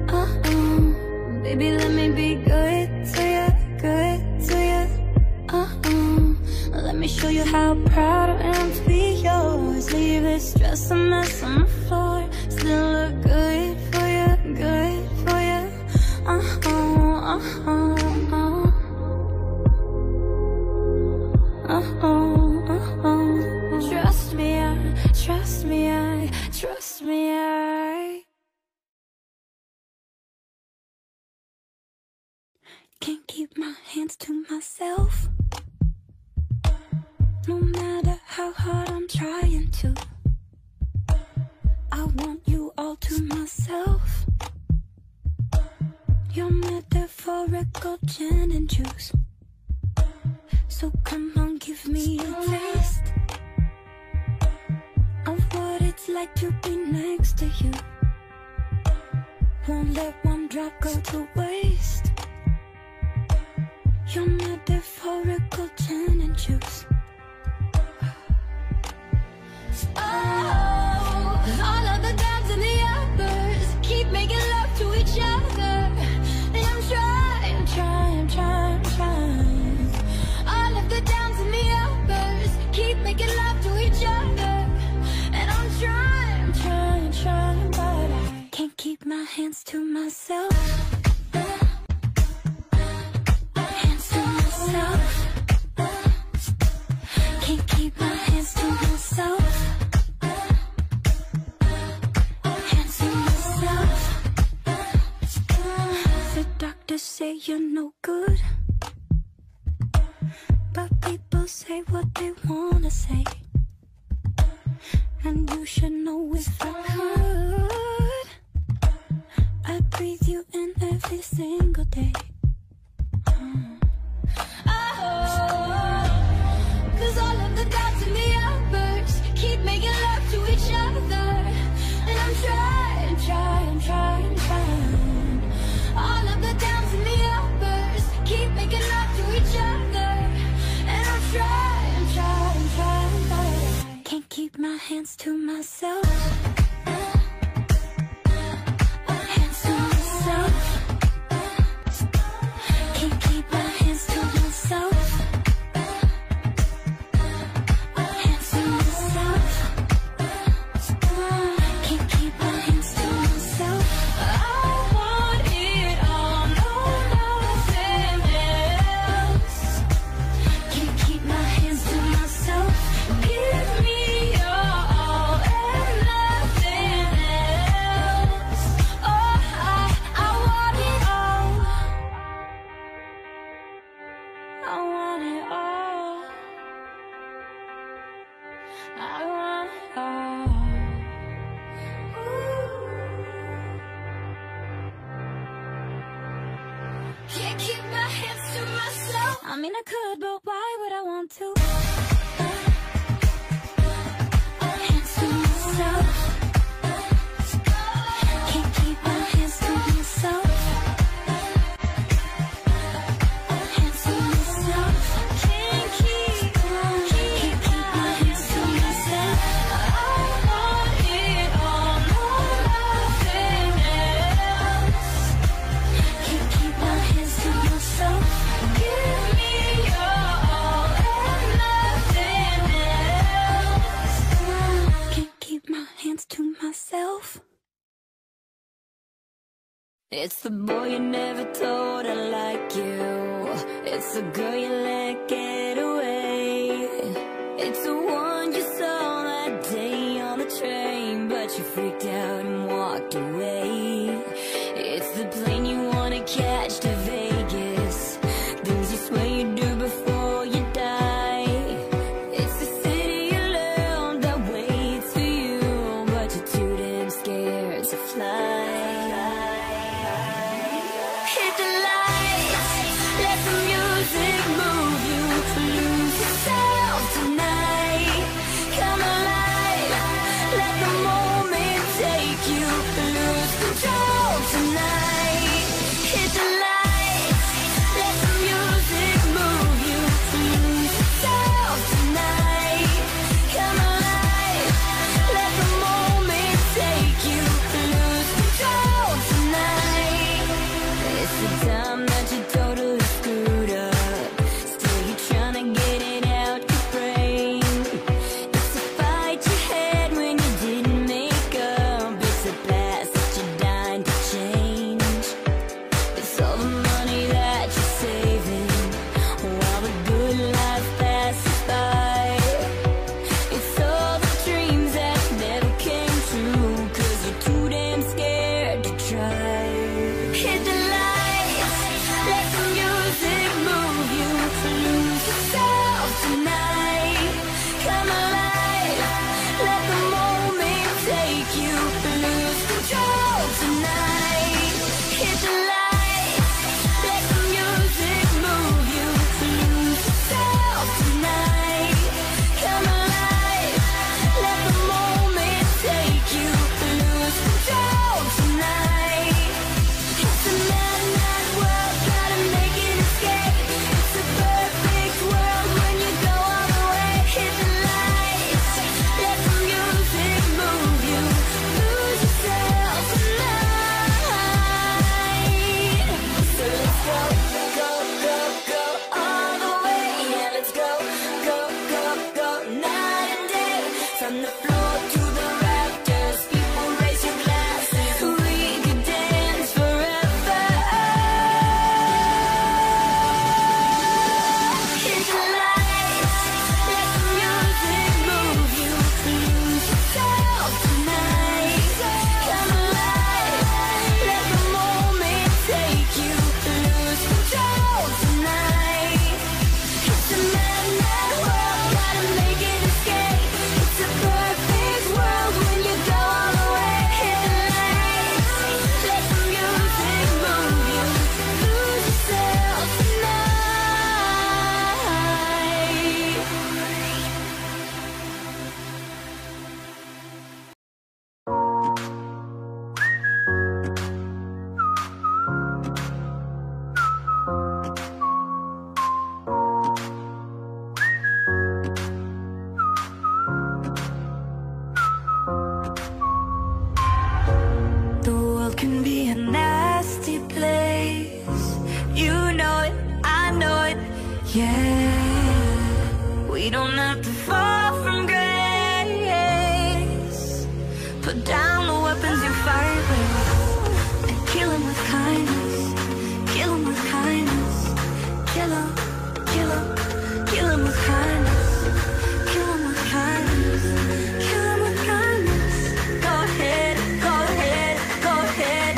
Uh oh. Can't keep my hands to myself, no matter how hard I'm trying to. I want you all to myself, your metaphorical gin and juice. So come on, give me a taste of what it's like to be next to you. Won't let one drop go to waste, your metaphorical gin and juice. Oh, all of the gods and the others keep making love to each other, and I'm trying, trying, trying, trying. All of the downs and the uppers keep making love to each other, and I'm trying, trying, trying, but I can't keep my hands to myself. Hands to myself. Can't keep my hands to myself. Hands to myself. The doctors say you're no good, but people say what they wanna say, and you should know if I could, I'd breathe you in every single day. Mm. Oh, 'cause all of the gods and the uppers keep making love to each other, and I'm trying, trying, trying, trying. All of the downs and the uppers keep making love to each other, and I'm trying, trying, trying, but I can't keep my hands to myself. Hands to myself. Can't keep my hands to myself. Hands to myself. Can't keep my hands to myself. I want it all, no nothing else. Can't keep my hands to myself. Give me your all and nothing else. Oh, I, I want it all. I want it all. I want it all. Can't keep my hands to myself. I mean I could, but why would I want to? Hands to myself. Can't keep my hands to myself. Hands to myself. Can't keep, can't keep my hands to myself. I want it all, no nothing else. Can't keep my hands to myself. Give me your all and nothing else. Can't keep my hands to myself. It's the boy you never told I like you. It's the girl you let get away. It's the one you saw that day on the train, but you freaked out and walked away. It's the plane you wanna catch to Vegas. Things you swear you do before you die. It's the city you learned that waits for you, but you're too damn scared to fly. Hit the lights, let the music move you. Lose yourself tonight. Come alive, let the moment take you. Lose control tonight. Hit the lights, let the music move you. Lose yourself tonight. Come alive, let the moment take you. Lose control tonight. It's the time that you totally screwed up. Still you're trying to get it out your brain. It's a fight you had when you didn't make up. It's a past that you're dying to change. don't have to fall from grace. Put down the weapons you fight with and kill them with kindness. Kill them with kindness. Kill them, kill them, kill them with kindness. Kill them with kindness. Kill them with kindness. Go ahead, go ahead, go ahead.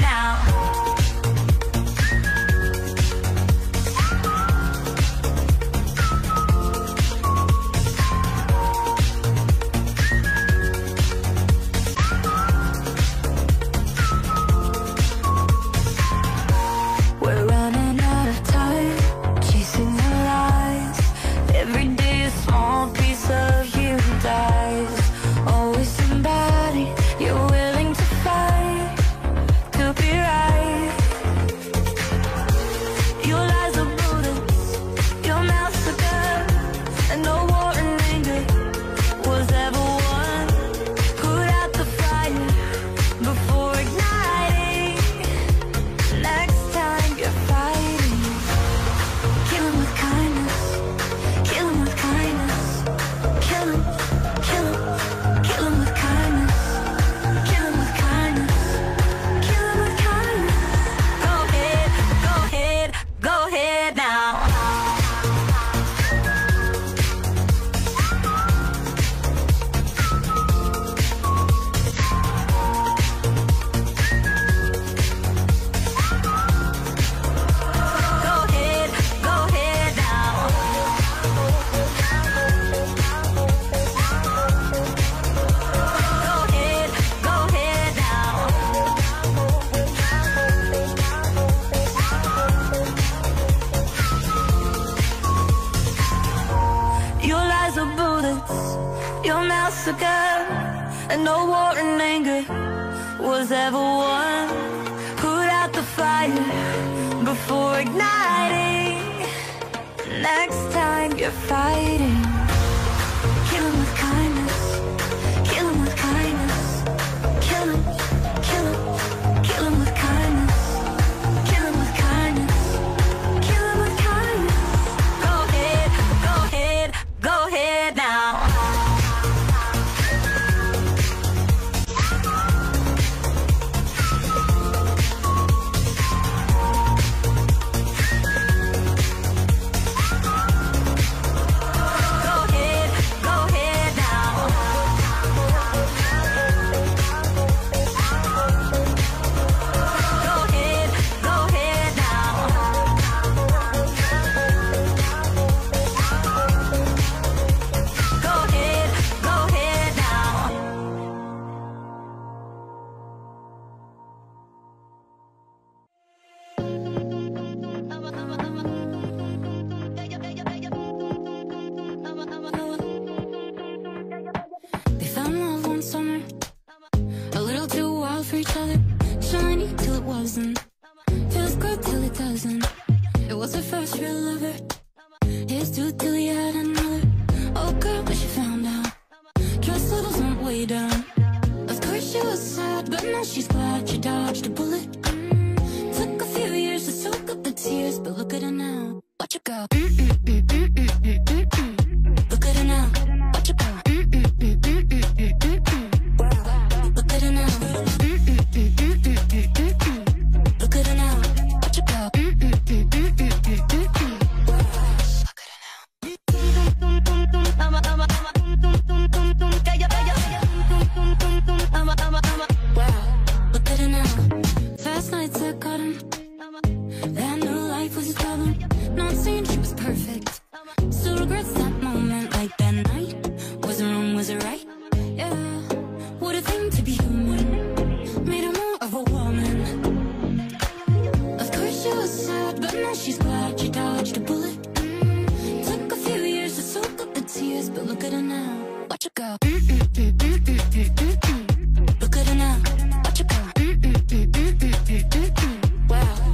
Wow.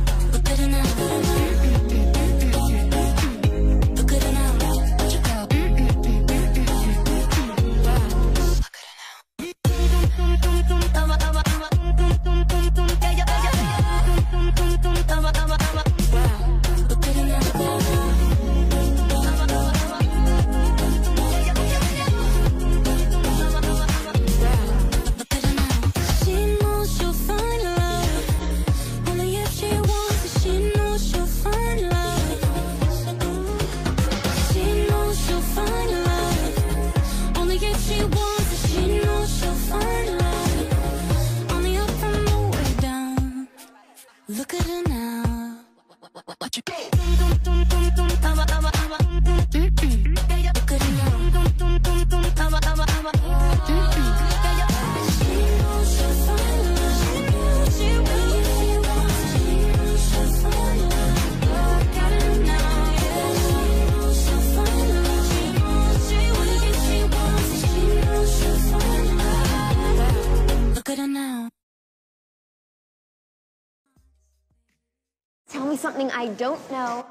Look at her now. Watch her go. Look at her now. She knows she'll find love. She knows she will if you want. She knows she'll find love. Look at her now. She knows she'll find love. She knows she will if she wants. She knows she'll find love. Look at her now. Tell me something I don't know.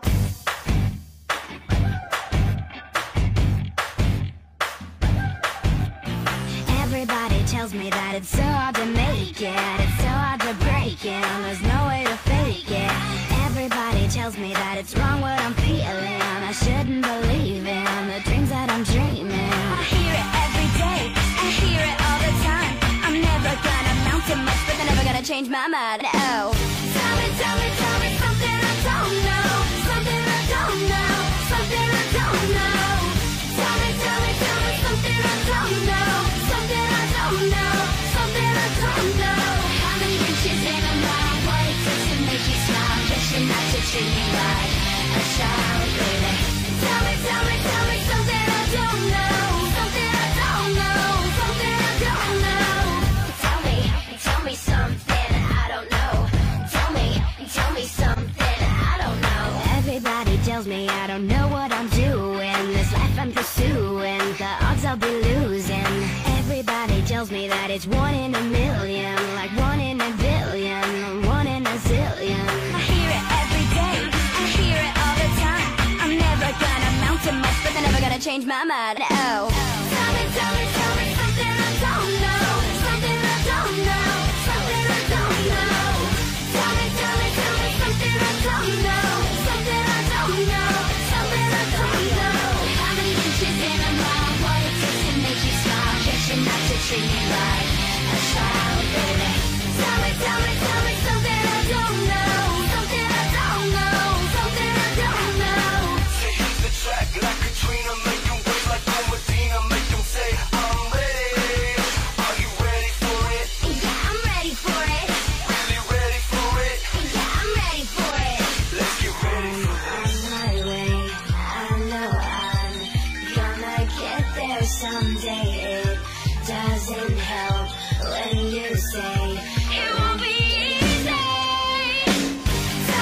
Everybody tells me that it's so hard to make it, it's so hard to break it, and there's no way to fake it. Everybody tells me that it's wrong what I'm feeling, I shouldn't believe in the dreams that I'm dreaming. I hear it every day, I hear it all the time. I'm never gonna amount to much, but they're never gonna change my mind. Oh, tell me, tell me, tell me something I don't know, something I don't know, something I don't know. Tell me, tell me, tell me something I don't know, something I don't know, something I don't know. How many inches in a mile? What it takes to make you smile? Guess you're not to treat me like a child, baby. Tell me, tell me, tell me something I don't know, something I don't know, something I don't know. Tell me, tell me something I don't know. Tell me, tell me something I don't know. Everybody tells me I don't know what I'm doing. This life I'm pursuing, the odds I'll be losing. Everybody tells me that it's one in a million, like one in a billion, one in a zillion. I hear it every day, I hear it all the time. I'm never gonna amount to much, but they're never gonna change my mind. Oh, tell me, tell me, tell me something I don't know, something I don't know, something I don't know. Tell me, tell me, tell me something I don't know, something I don't know, something I don't know. How many inches in a mile? What it takes to make you smile? Guess you're not to treat me like a child, baby. Tell me, tell me, tell me something I don't know, something I don't know, something I don't know. She hits the track like Katrina, make 'em wait like Bo Medina, make 'em say I'm ready. Are you ready for it? Yeah, I'm ready for it. Really ready for it? Yeah, I'm ready for it. Let's get ready for this. On my way, I know I'm gonna get there someday. It doesn't help when you say it won't be easy. Tell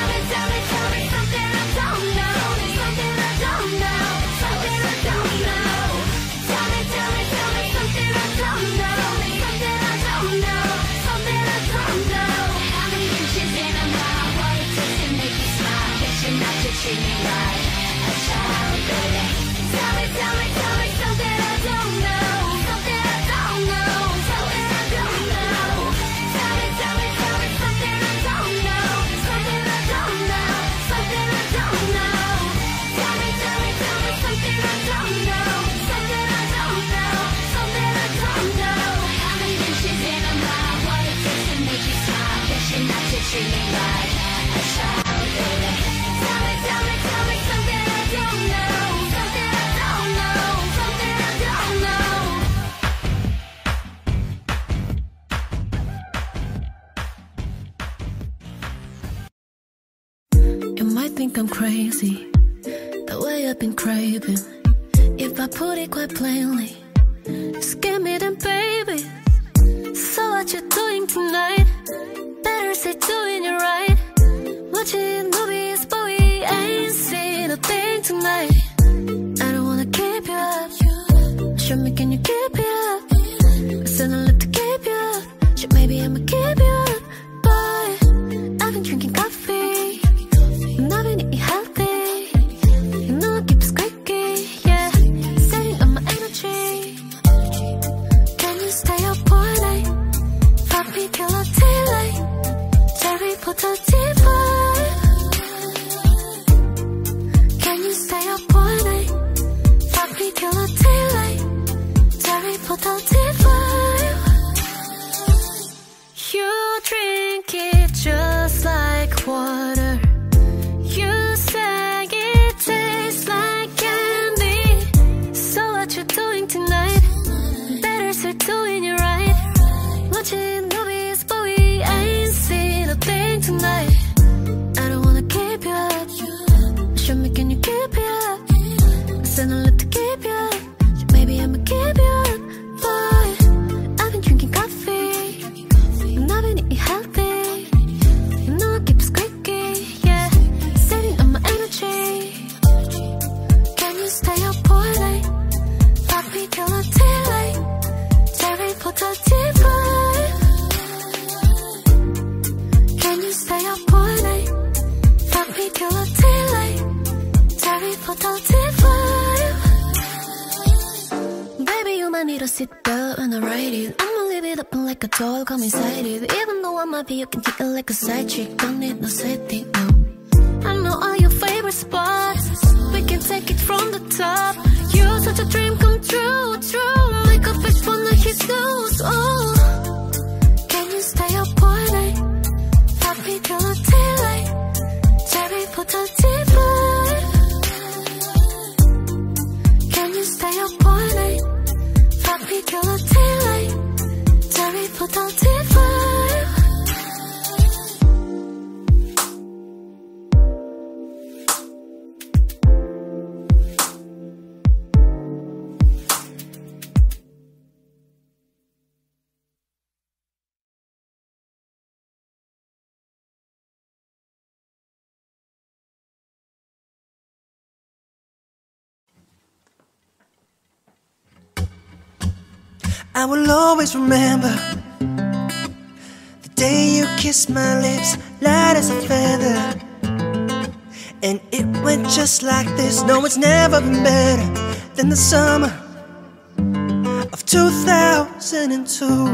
me, tell me, tell me something I don't know, something I don't know, something I don't know. Tell me, tell me, tell me something I don't know, something I don't know, something I don't know. How many inches in a mile? What it takes to make you smile? Guess you're not to treat me like a child, baby. Tell me, tell me, tell me something I don't know, something I don't know, something I don't know. Tell me, tell me, tell me something I don't know, something I don't know, something I don't know. Tell me, tell me, tell me something I don't know, something I don't know, something I don't know. How many inches in a mile? What it takes to make you smile? Guess you're not to treat me like a child, baby. Tell me, tell me, tell me something I don't know, something I don't know, something I don't know. You might think I'm crazy, the way I've been craving. If I put it quite plainly, just give me them, baby. So what you doing tonight? Better say doing it right. Watching movies, but we ain't seen a thing tonight. I don't wanna keep you up. Show me, can you keep you up? I said I love to keep you up. Shit, maybe I'ma keep you up. But I've been drinking coffee. Not really healthy, you know I keep squeaky, yeah. Saving up my energy. Can you stay up all night? Fuck me till I daylight. Cherry Potter tea. Can you stay up all night? Fuck me till I daylight. Cherry Potter tea. You drink it just like water. You say it tastes like candy. So what you doing tonight? Better start doing it right. Watching movies, but we ain't seen a thing tonight. to sit down and I write it. I'ma leave it open like a doll, come inside it. Even though I might be, you can take it like a side chick. Don't need no setting, no. I know all your favorite spots. We can take it from the top. You're such a dream come true, true. Like a fish from the his nose, oh. Can you stay up all night? Happy till the daylight. Cherry for the divine. Can you stay up all night? Happy till the daylight. Cherry for the divine. I will always remember the day you kissed my lips, light as a feather. And it went just like this. No, it's never been better than the summer of two thousand two.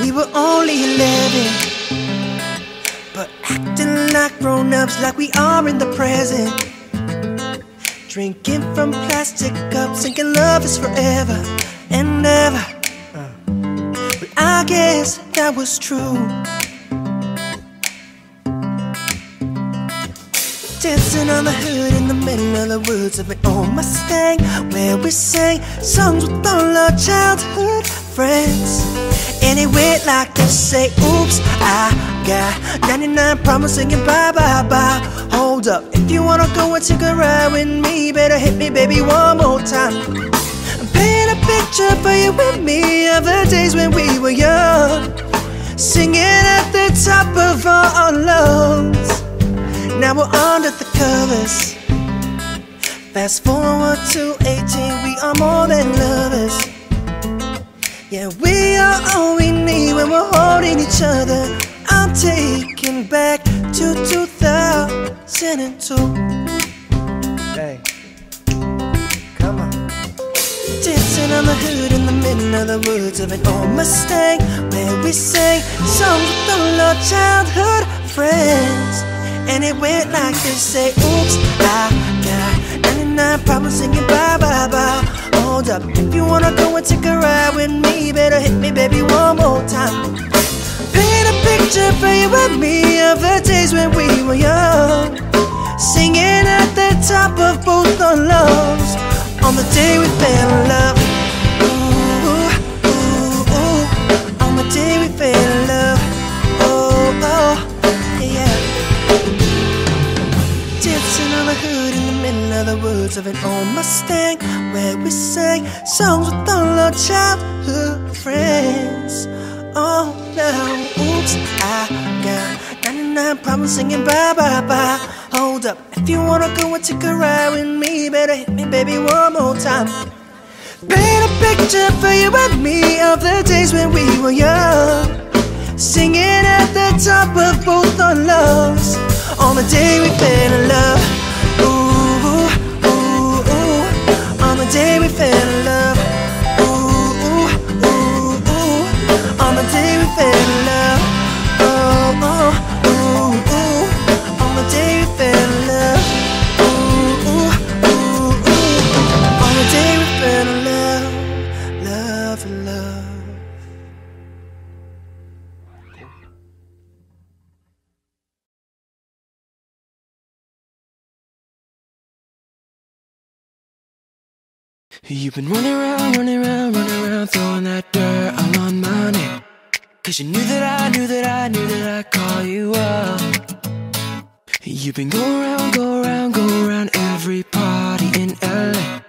We were only eleven, but acting like grown-ups, like we are in the present. Drinking from plastic cups, thinking love is forever and ever. uh. But I guess that was true. Dancing on the hood in the middle of the woods of an old Mustang, where we sang songs with all our childhood friends. And it went like this, say, oops, I got ninety-nine problems singing bye bye bye. Hold up, if you wanna go and take a ride with me, better hit me, baby, one more time. I'm painting a picture for you and me of the days when we were young, singing at the top of our lungs. Now we're under the covers. Fast forward to eighteen, we are more than lovers. Yeah, we are all we need when we're holding each other. I'm taking back to two thousand two. Hey, come on. Dancing on the hood in the middle of the woods of an old Mustang, where we sang songs with all our childhood friends. And it went like this, say, oops, I got ninety-nine problems singing bye bye bye. Hold up, if you wanna go and take a ride with me, better hit me, baby, one more time. Paint a picture for you and me of the days when we were young, singing at the top of both our lungs on the day we fell in love. Ooh, ooh, ooh. On the day we fell in love. Oh, oh, yeah. Dancing on the hood in the middle of the woods of an old Mustang, where we sang songs with all our childhood friends. Oh no, oops, I got ninety-nine problems singing bye bye bye. Hold up, if you wanna go and take a ride with me, better hit me, baby, one more time. Paint a picture for you and me of the days when we were young, singing at the top of both our lungs on the day we fell in love. Ooh, ooh, ooh. On the day we fell in love. On the day we fell in love. Oh, oh, ooh, ooh. On the day we fell in love. Ooh, ooh, ooh, ooh. On the day we fell in love. Love, love. You've been running around, running around, running around, throwing that dirt all on my name. Cause you knew that I, knew that I, knew that I'd call you up. You've been going around, go around, go around every party in L A.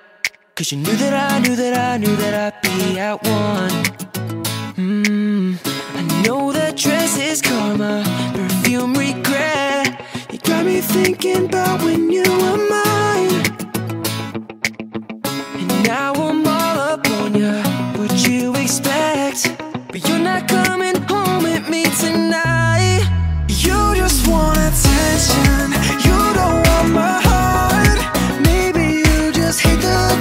Cause you knew that I, knew that I, knew that I'd be at one. Mmm, I know that dress is karma, perfume regret. You got me thinking about when you were mine. And now I'm all up on ya, what you expect? But you're not coming home with me tonight. You just want attention, you don't want my heart. Maybe you just hate the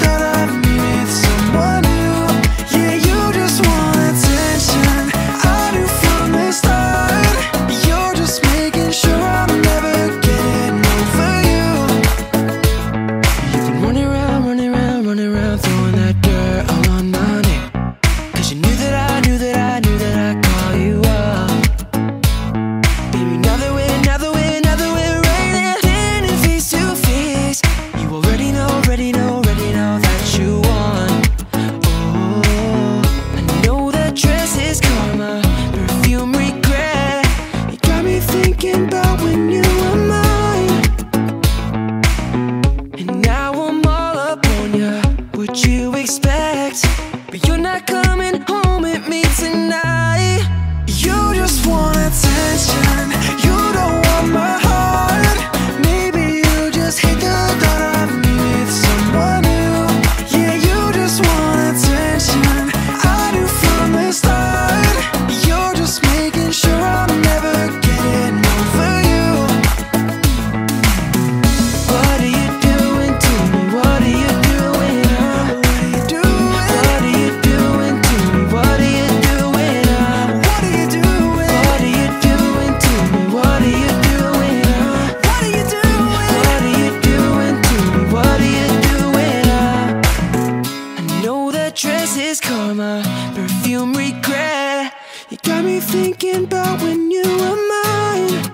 me thinking about when you were mine,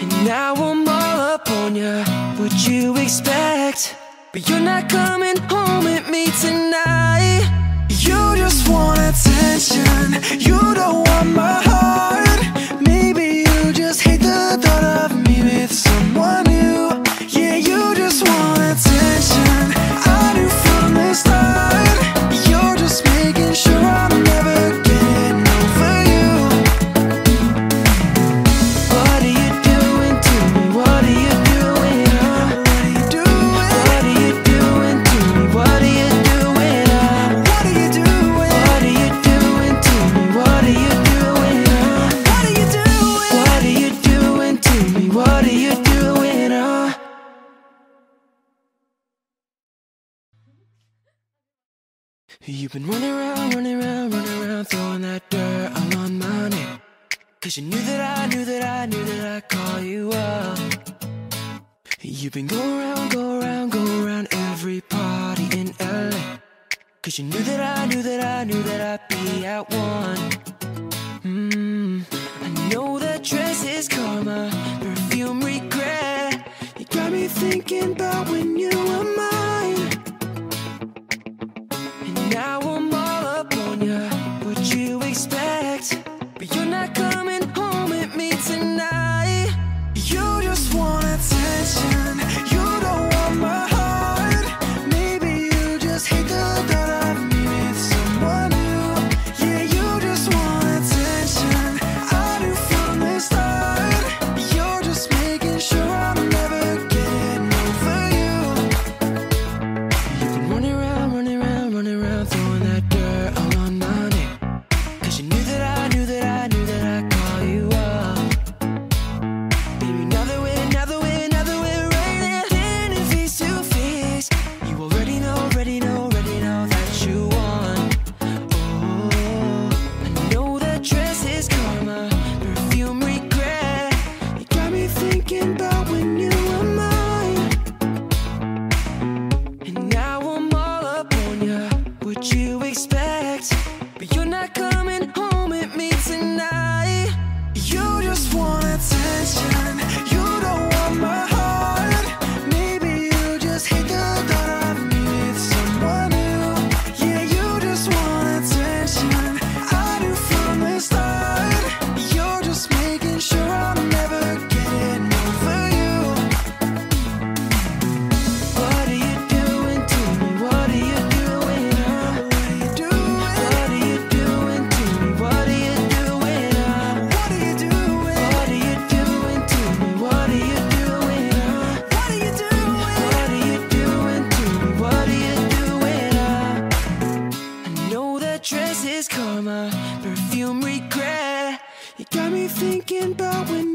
and now I'm all up on you. What you expect? But you're not coming home with me tonight. You just want attention, you don't want my heart. Maybe you just hate the thought of me with someone new. Yeah, you just want attention, I knew from the start. You're just making sure I'm never getting over you. What are you doing to me? What are you doing? Uh? What are you doing? What are you doing to me? What are you doing? Uh? What are you doing? What are you doing to me? What are you doing? Uh? What are you doing? What are you doing to me? What are you doing? Uh? You've been running around, running around, running around, throwing that dirt all on my name. Cause you knew that I, knew that I, knew that I'd call you up. You've been going around, go around, go around every party in L A. Cause you knew that I, knew that I, knew that I'd be at one. Mmm, I know that dress is karma, perfume regret. You got me thinking about when you were mine. Now I'm all up on you. What you expect? But you're not coming home with me tonight. You just want attention. You don't want my heart. Maybe you just hate the thought of me with someone new. Yeah, you just want attention. I knew from the start. You're just making sure I'm never getting over you. You've been running around, running around, running around, throwing that dirt all on my name. Cause you knew that I, knew that I, knew that I'd call you up. Baby, now that we're, now that we're, now that we're right there, standing face to face, you already know, already know, already know that you won. Oh, I know that dress is karma, perfume regret. You got me thinking about when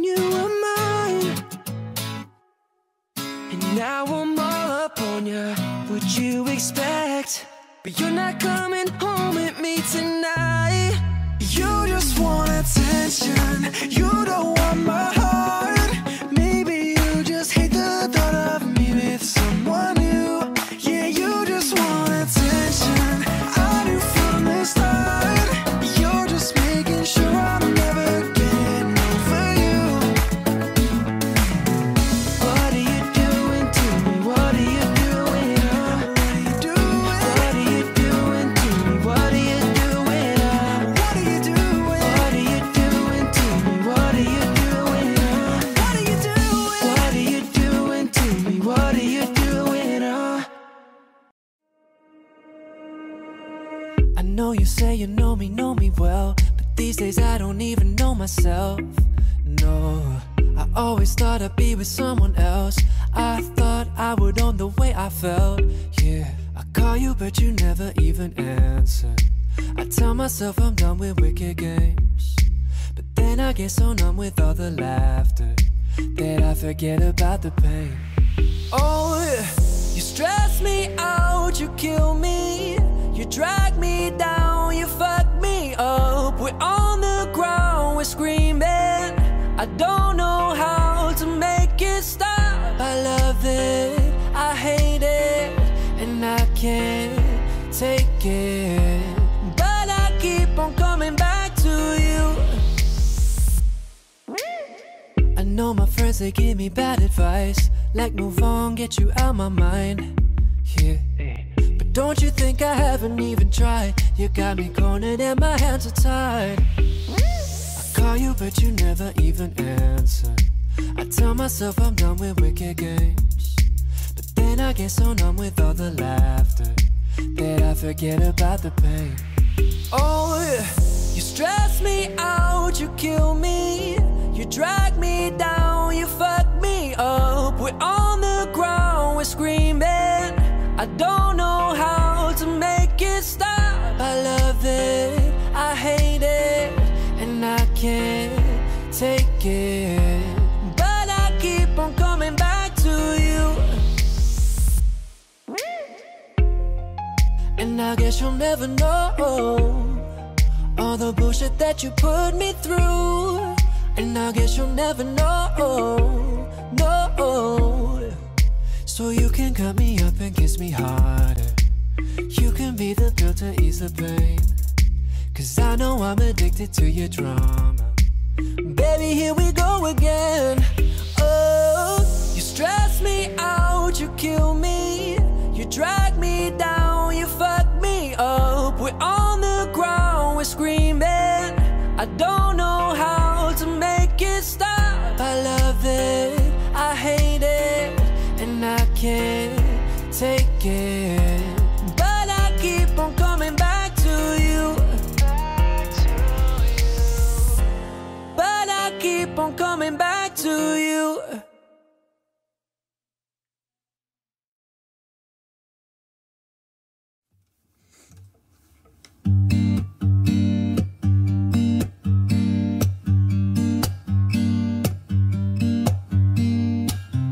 you were mine, and now I'm all up on you. What you expect? But you're not coming home with me tonight. You just want attention, you don't want my heart. Maybe you just hate the thought of me with someone new. Yeah, you just want attention, I knew from the start. You're just making sure I'm never getting over you. What are you doing to me? What are you doing? Uh? What are you doing? What are you doing to me? What are you doing? Uh? What are you doing? What are you doing to me? What are you doing? Uh? What are you doing? What are you doing to me? What are you doing? Uh? I know that dress is karma, perfume regret. You got me thinking about when you were mine, and now I'm all up on you. What you expect? But you're not coming home with me tonight. You just want attention, you don't want my heart. Maybe you just hate the thought of me with someone new. Yeah, you just want attention, I knew from the start. You're just making sure I'm never getting over you. What are you doing to me? What are you doing? Uh? What are you doing? What are you doing to me? What are you doing? Uh? What are you doing? What are you doing to me? What are you doing? Uh? What are you doing? What are you doing to me? What are you doing? Uh? I know you say you know me, know me well, but these days I don't even know myself. No, I always thought I'd be with someone else. I thought I would own the way I felt. Yeah, I call you but you never even answer. I tell myself I'm done with wicked games, but then I get so numb with all the laughter that I forget about the pain. Oh, you stress me out, you kill me, you drag me down, you fuck me up. We're on the ground, we're screaming. I don't know how to make it stop. I love it, I hate it, and I can't take it, but I keep on coming back. Cause they give me bad advice, like move on, get you out my mind. Yeah, but don't you think I haven't even tried? You got me cornered and my hands are tied. I call you but you never even answer. I tell myself I'm done with wicked games, but then I get so numb with all the laughter that I forget about the pain. Oh, you stress me out, you kill me, you drag me down, you fuck me up. We're on the ground, we're screaming, I don't know how to make it stop. I love it, I hate it, and I can't take it, but I keep on coming back to you. And I guess you'll never know all the bullshit that you put me through. And I guess you'll never know, no. So you can cut me up and kiss me harder. You can be the pill to ease the pain, cause I know I'm addicted to your drama. Baby, here we go again. Oh, you stress me out, you kill me, you drag me down, you fuck me up. We're on the ground, we're screaming, I don't know how to make it stop. I love it, I hate it, and I can't take it, but I keep on coming back to you, back to you. But I keep on coming back to you.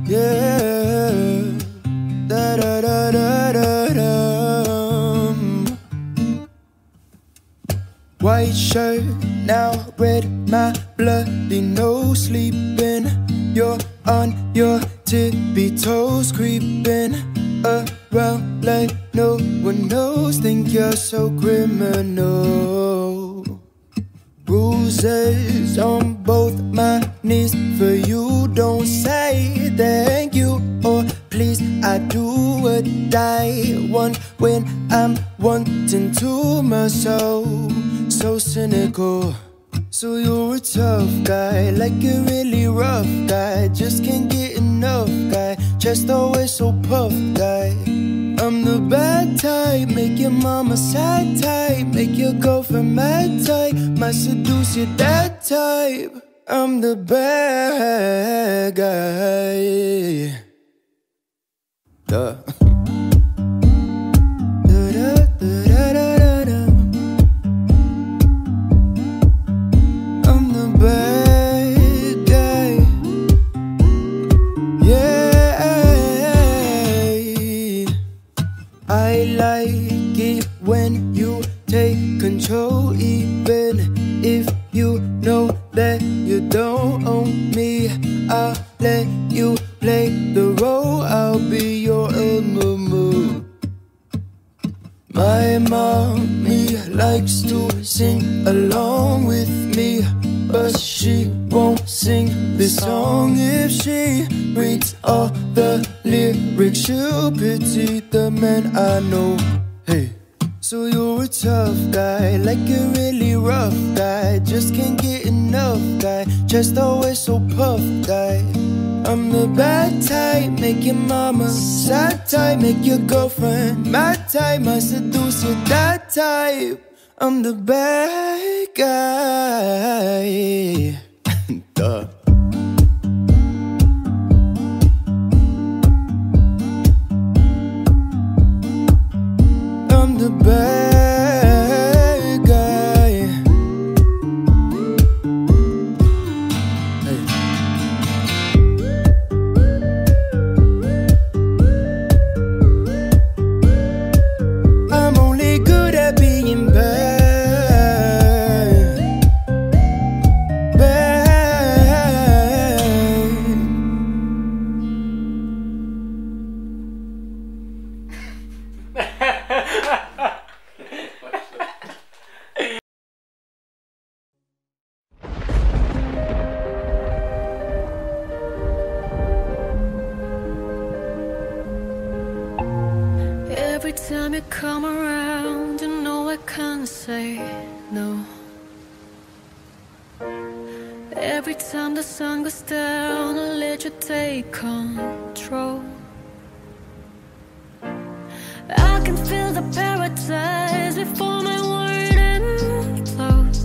Yeah, da da da da da da. White shirt now red, my bloody no sleeping. You're on your tippy toes, creeping around like no one knows. Think you're so criminal. Bruises on both my knees for you. Don't say thank you or please. I do what I want when I'm wanting to myself. So cynical. So you're a tough guy, like a really rough guy. Just can't get enough guy, chest always so puffed guy. I'm the bad type, make your mama sad type, make your girlfriend mad type, might seduce you that type. I'm the bad guy. Duh. I'm the bad guy. Yeah, I like it when you take control, even if you know that you don't own me. I'll let you play the role, I'll be your enemy. My mommy likes to sing along with me, but she won't sing this song if she reads all the lyrics. She'll pity the man I know. Hey. So you're a tough guy, like a really rough guy, just can't get enough guy, chest always so puffed guy. I'm the bad type, make your mama sad type, make your girlfriend mad type, might seduce you that type. I'm the bad guy. Duh. I'm the bad guy. Hey. I'm only good at being bad. me come around, you know I can't say no. Every time the sun goes down, I let you take control. I can feel the paradise before my word implodes.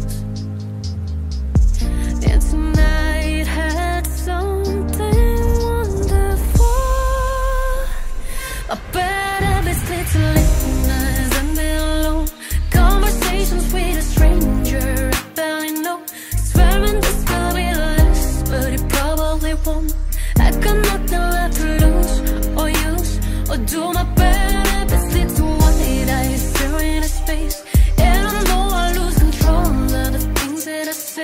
And tonight had something wonderful. I better be split to listeners and be alone. Conversations with a stranger, I barely know. Swearing this will be less, but it probably won't. I got nothing left to lose, or use, or do my best. Face. And I know I lose control of the things that I say.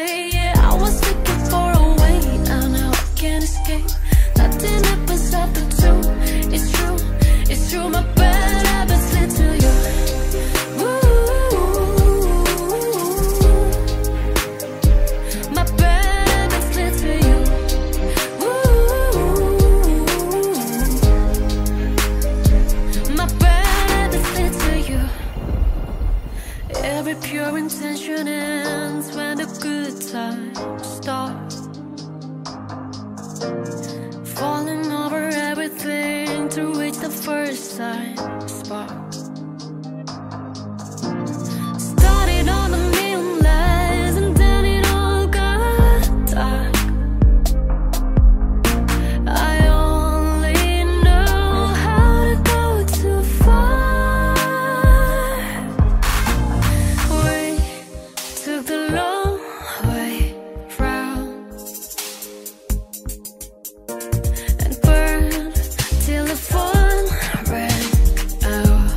Yeah, I was looking for a way, and now I can't escape. Nothing happens after two. It's true, it's true, my bad habits lead to you. Ooh, my bad habits lead to you. Ooh, my bad habits lead to you. Every pure intention ends when the good times start. Falling over everything to reach the first time spark. Started on a million lies and then it all got dark. I only know how to go too far. The long way round and burn till the fun ran out.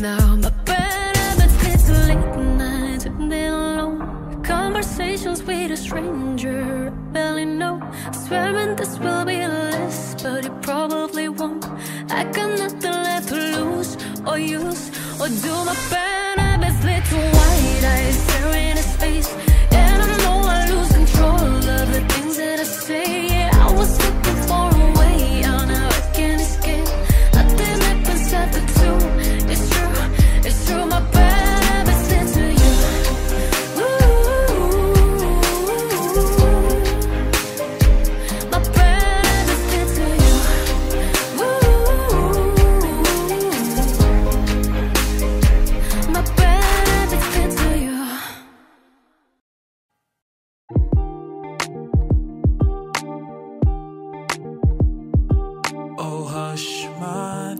Now my bad habits lead to late nights and then alone. Conversations with a stranger, I barely know. Swearing this will be less, but it probably won't. I got nothing left to lose, or use, or do. My bad habits lead to white eyes staring at space. And I know I lose control of the things that I say. Yeah, I was looking for a way, and now I can't escape. Nothing happens after two. It's true, it's true, my bad habits lead to you. Ooh, my bad habits lead to you. Ooh, my bad. My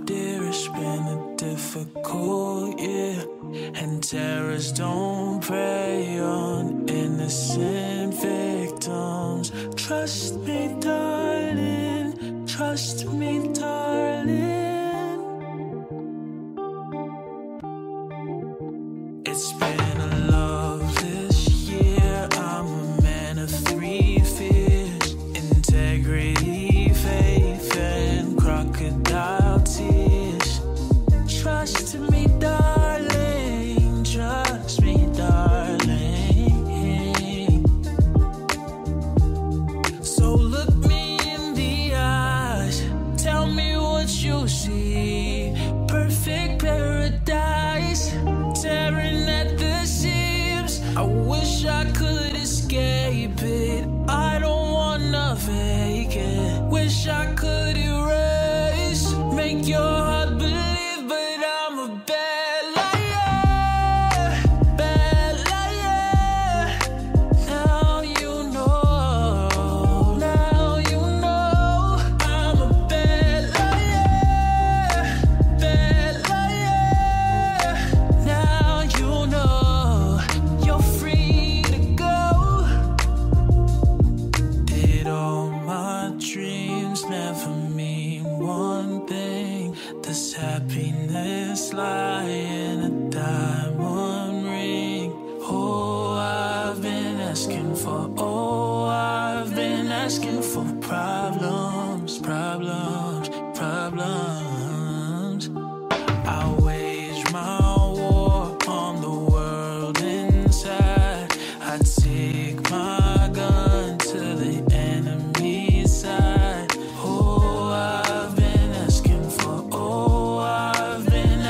dear, it's been a difficult year, and terrorists don't prey on innocent victims. Trust me, darling, trust me, darling. It's been a loveless year. I'm a man of three fears: integrity, faith, and crocodile tears. Trust me, darling, trust me, darling. So look me in the eyes, tell me what you see. Perfect paradise, tearing at the seams. I wish I could escape it, I don't wanna fake it. Wish I could erase, make your heart believe, but I'm a bad liar, bad liar. Now you know, now you know, I'm a bad liar, bad liar. Now you know, you're free to go. Did all my dreams never mean one thing? This happiness lie in a diamond ring. Oh, I've been asking for, oh, I've been asking for problems, problems, problems. I wage my war on the world inside. I take my gun to the enemy's side. Oh, I've been asking for, oh, I've been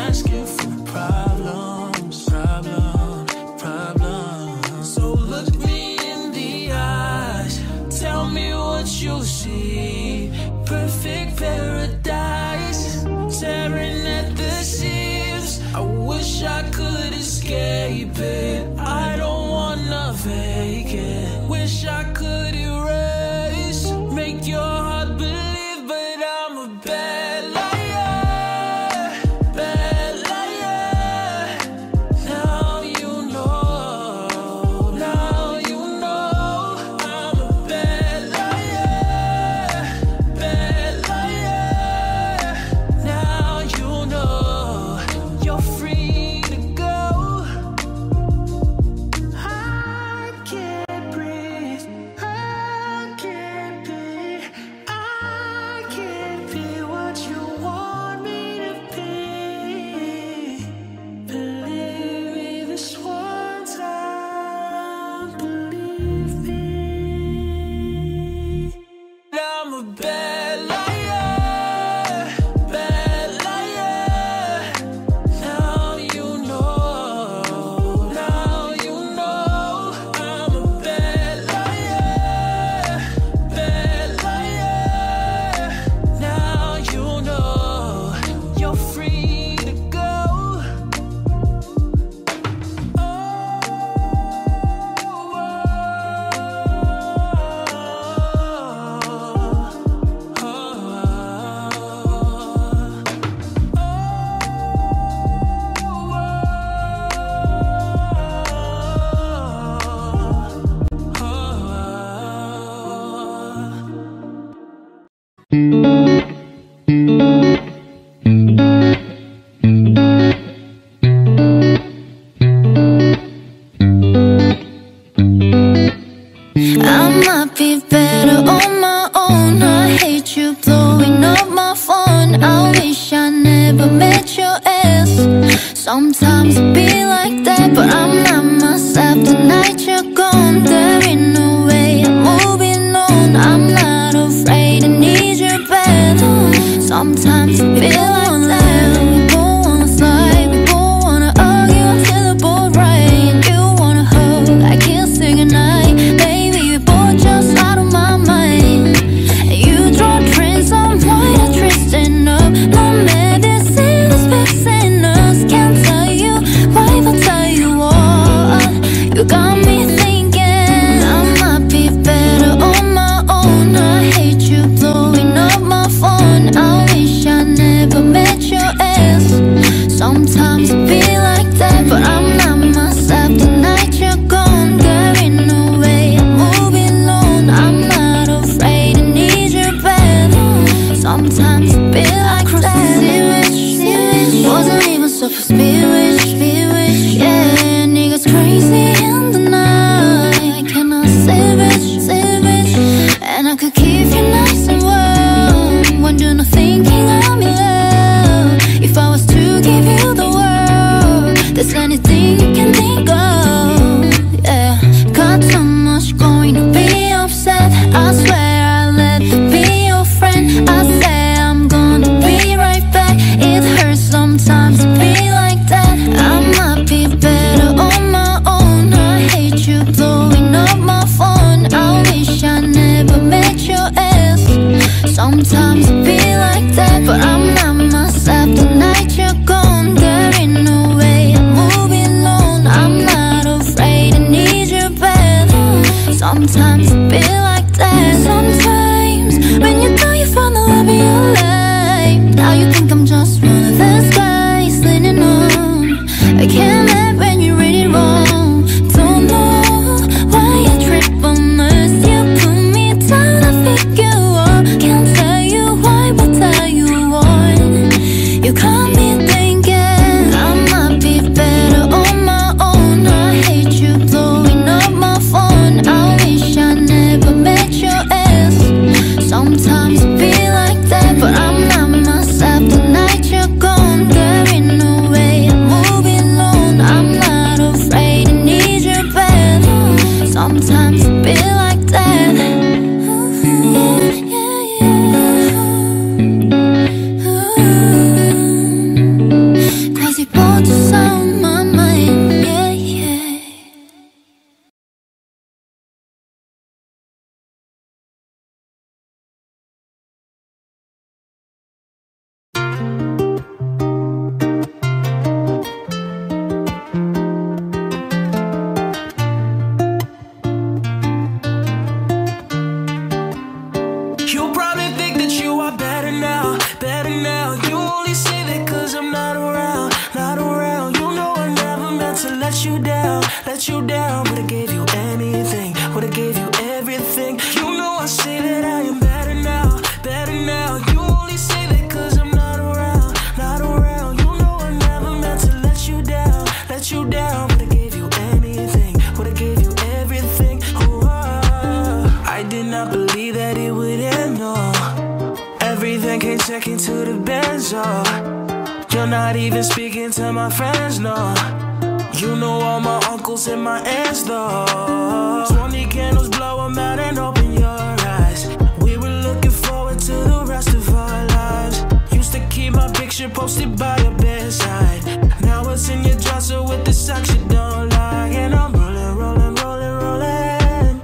You know all my uncles and my aunts though. Twenty candles, blow them out and open your eyes. We were looking forward to the rest of our lives. Used to keep my picture posted by your bedside. Now it's in your dresser with the socks you don't like. And I'm rolling, rolling, rolling, rolling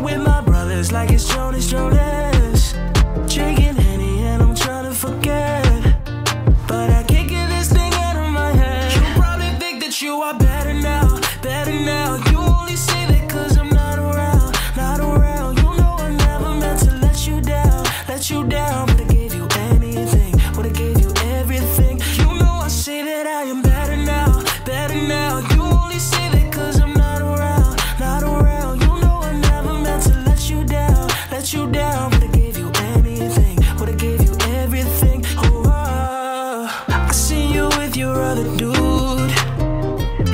with my brothers like it's Jonas, Jonas. Drinking Henny and I'm trying to forget, but I can't get this thing out of my head. You probably think that you are better. You down, but I gave you anything, but I gave you everything. You know I say that I am better now, better now. You only say that cause I'm not around, not around. You know I never meant to let you down, let you down, but I gave you anything, but I gave you everything. Oh, oh. I seen you with your other dude.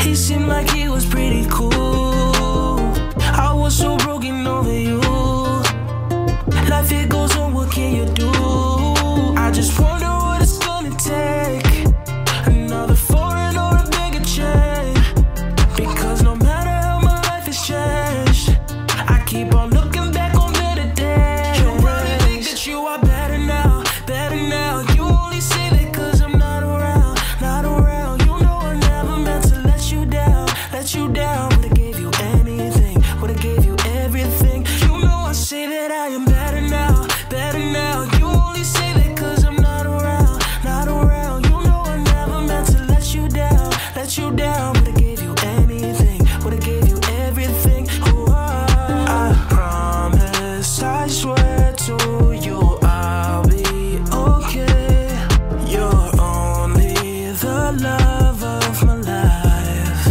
He seemed like he was pretty cool. I was so broken over you. Life it goes on, what can you do? I just wonder what it's gonna take, another foreign or a bigger chain. Because no matter how my life has changed, I keep on looking back on better days. You really think that you are better now, better now. You only say that cause I'm not around, not around. You know I never meant to let you down, let you down. But I gave you anything, but I gave you everything. You know I say that I am better. Better now, you only say that cause I'm not around, not around. You know I never meant to let you down, let you down. But I gave you anything, but I gave you everything. Oh, oh. I promise, I swear to you, I'll be okay. You're only the love of my life.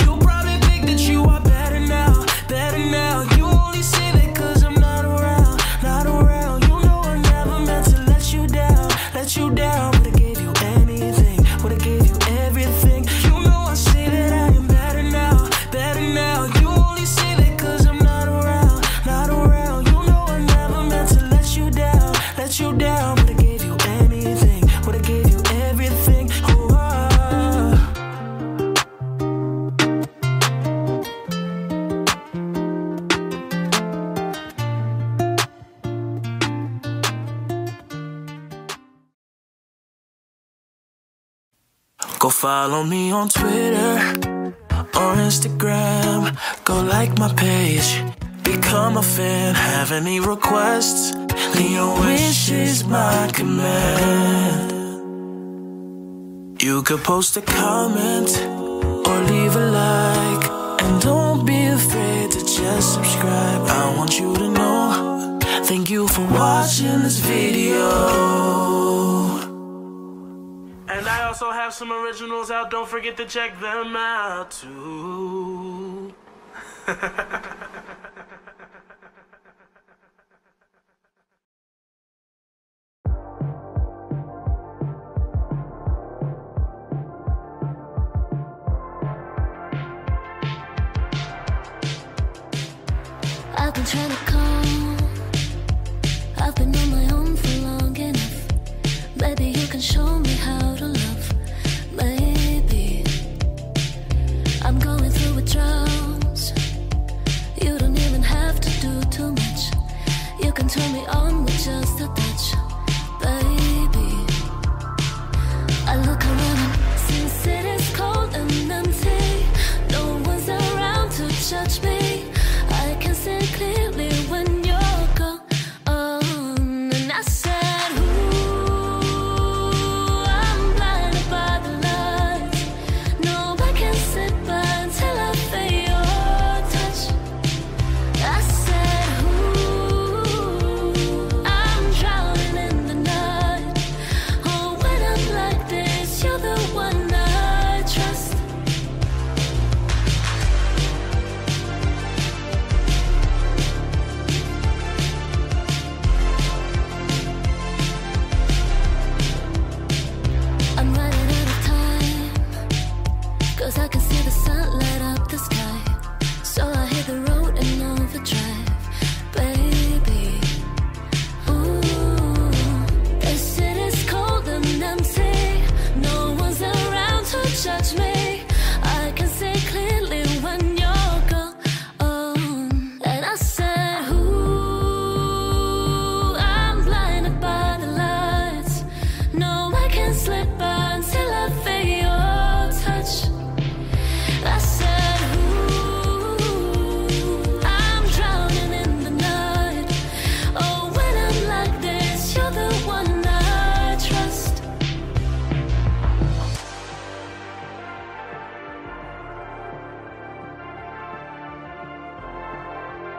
You probably think that you are better now, better now. You only say that cause I'm not around, not around. You know I never meant to let you down, let you down. But I gave you anything, but I gave you everything. You know I say that I am better now, better now. You only say that cause I'm not around, not around. You know I never meant to let you down, let you down. But I gave you anything, but I gave you everything. Oh, go follow me on Twitter or Instagram. Go like my page, become a fan. Have any requests? Leave your wishes my command. You could post a comment or leave a like, and don't be afraid to just subscribe. I want you to know, thank you for watching this video. And I also have some originals out. Don't forget to check them out, too. I've been trying to call. I've been on my own for long enough. Maybe you can show me how to love. Maybe I'm going through a drought. You don't even have to do too much. You can turn me on with just a touch, baby. I look around and since it is cold and empty, no one's around to judge me. I can see clearly when you're gone. And I say, judge me. No, I can't slip on.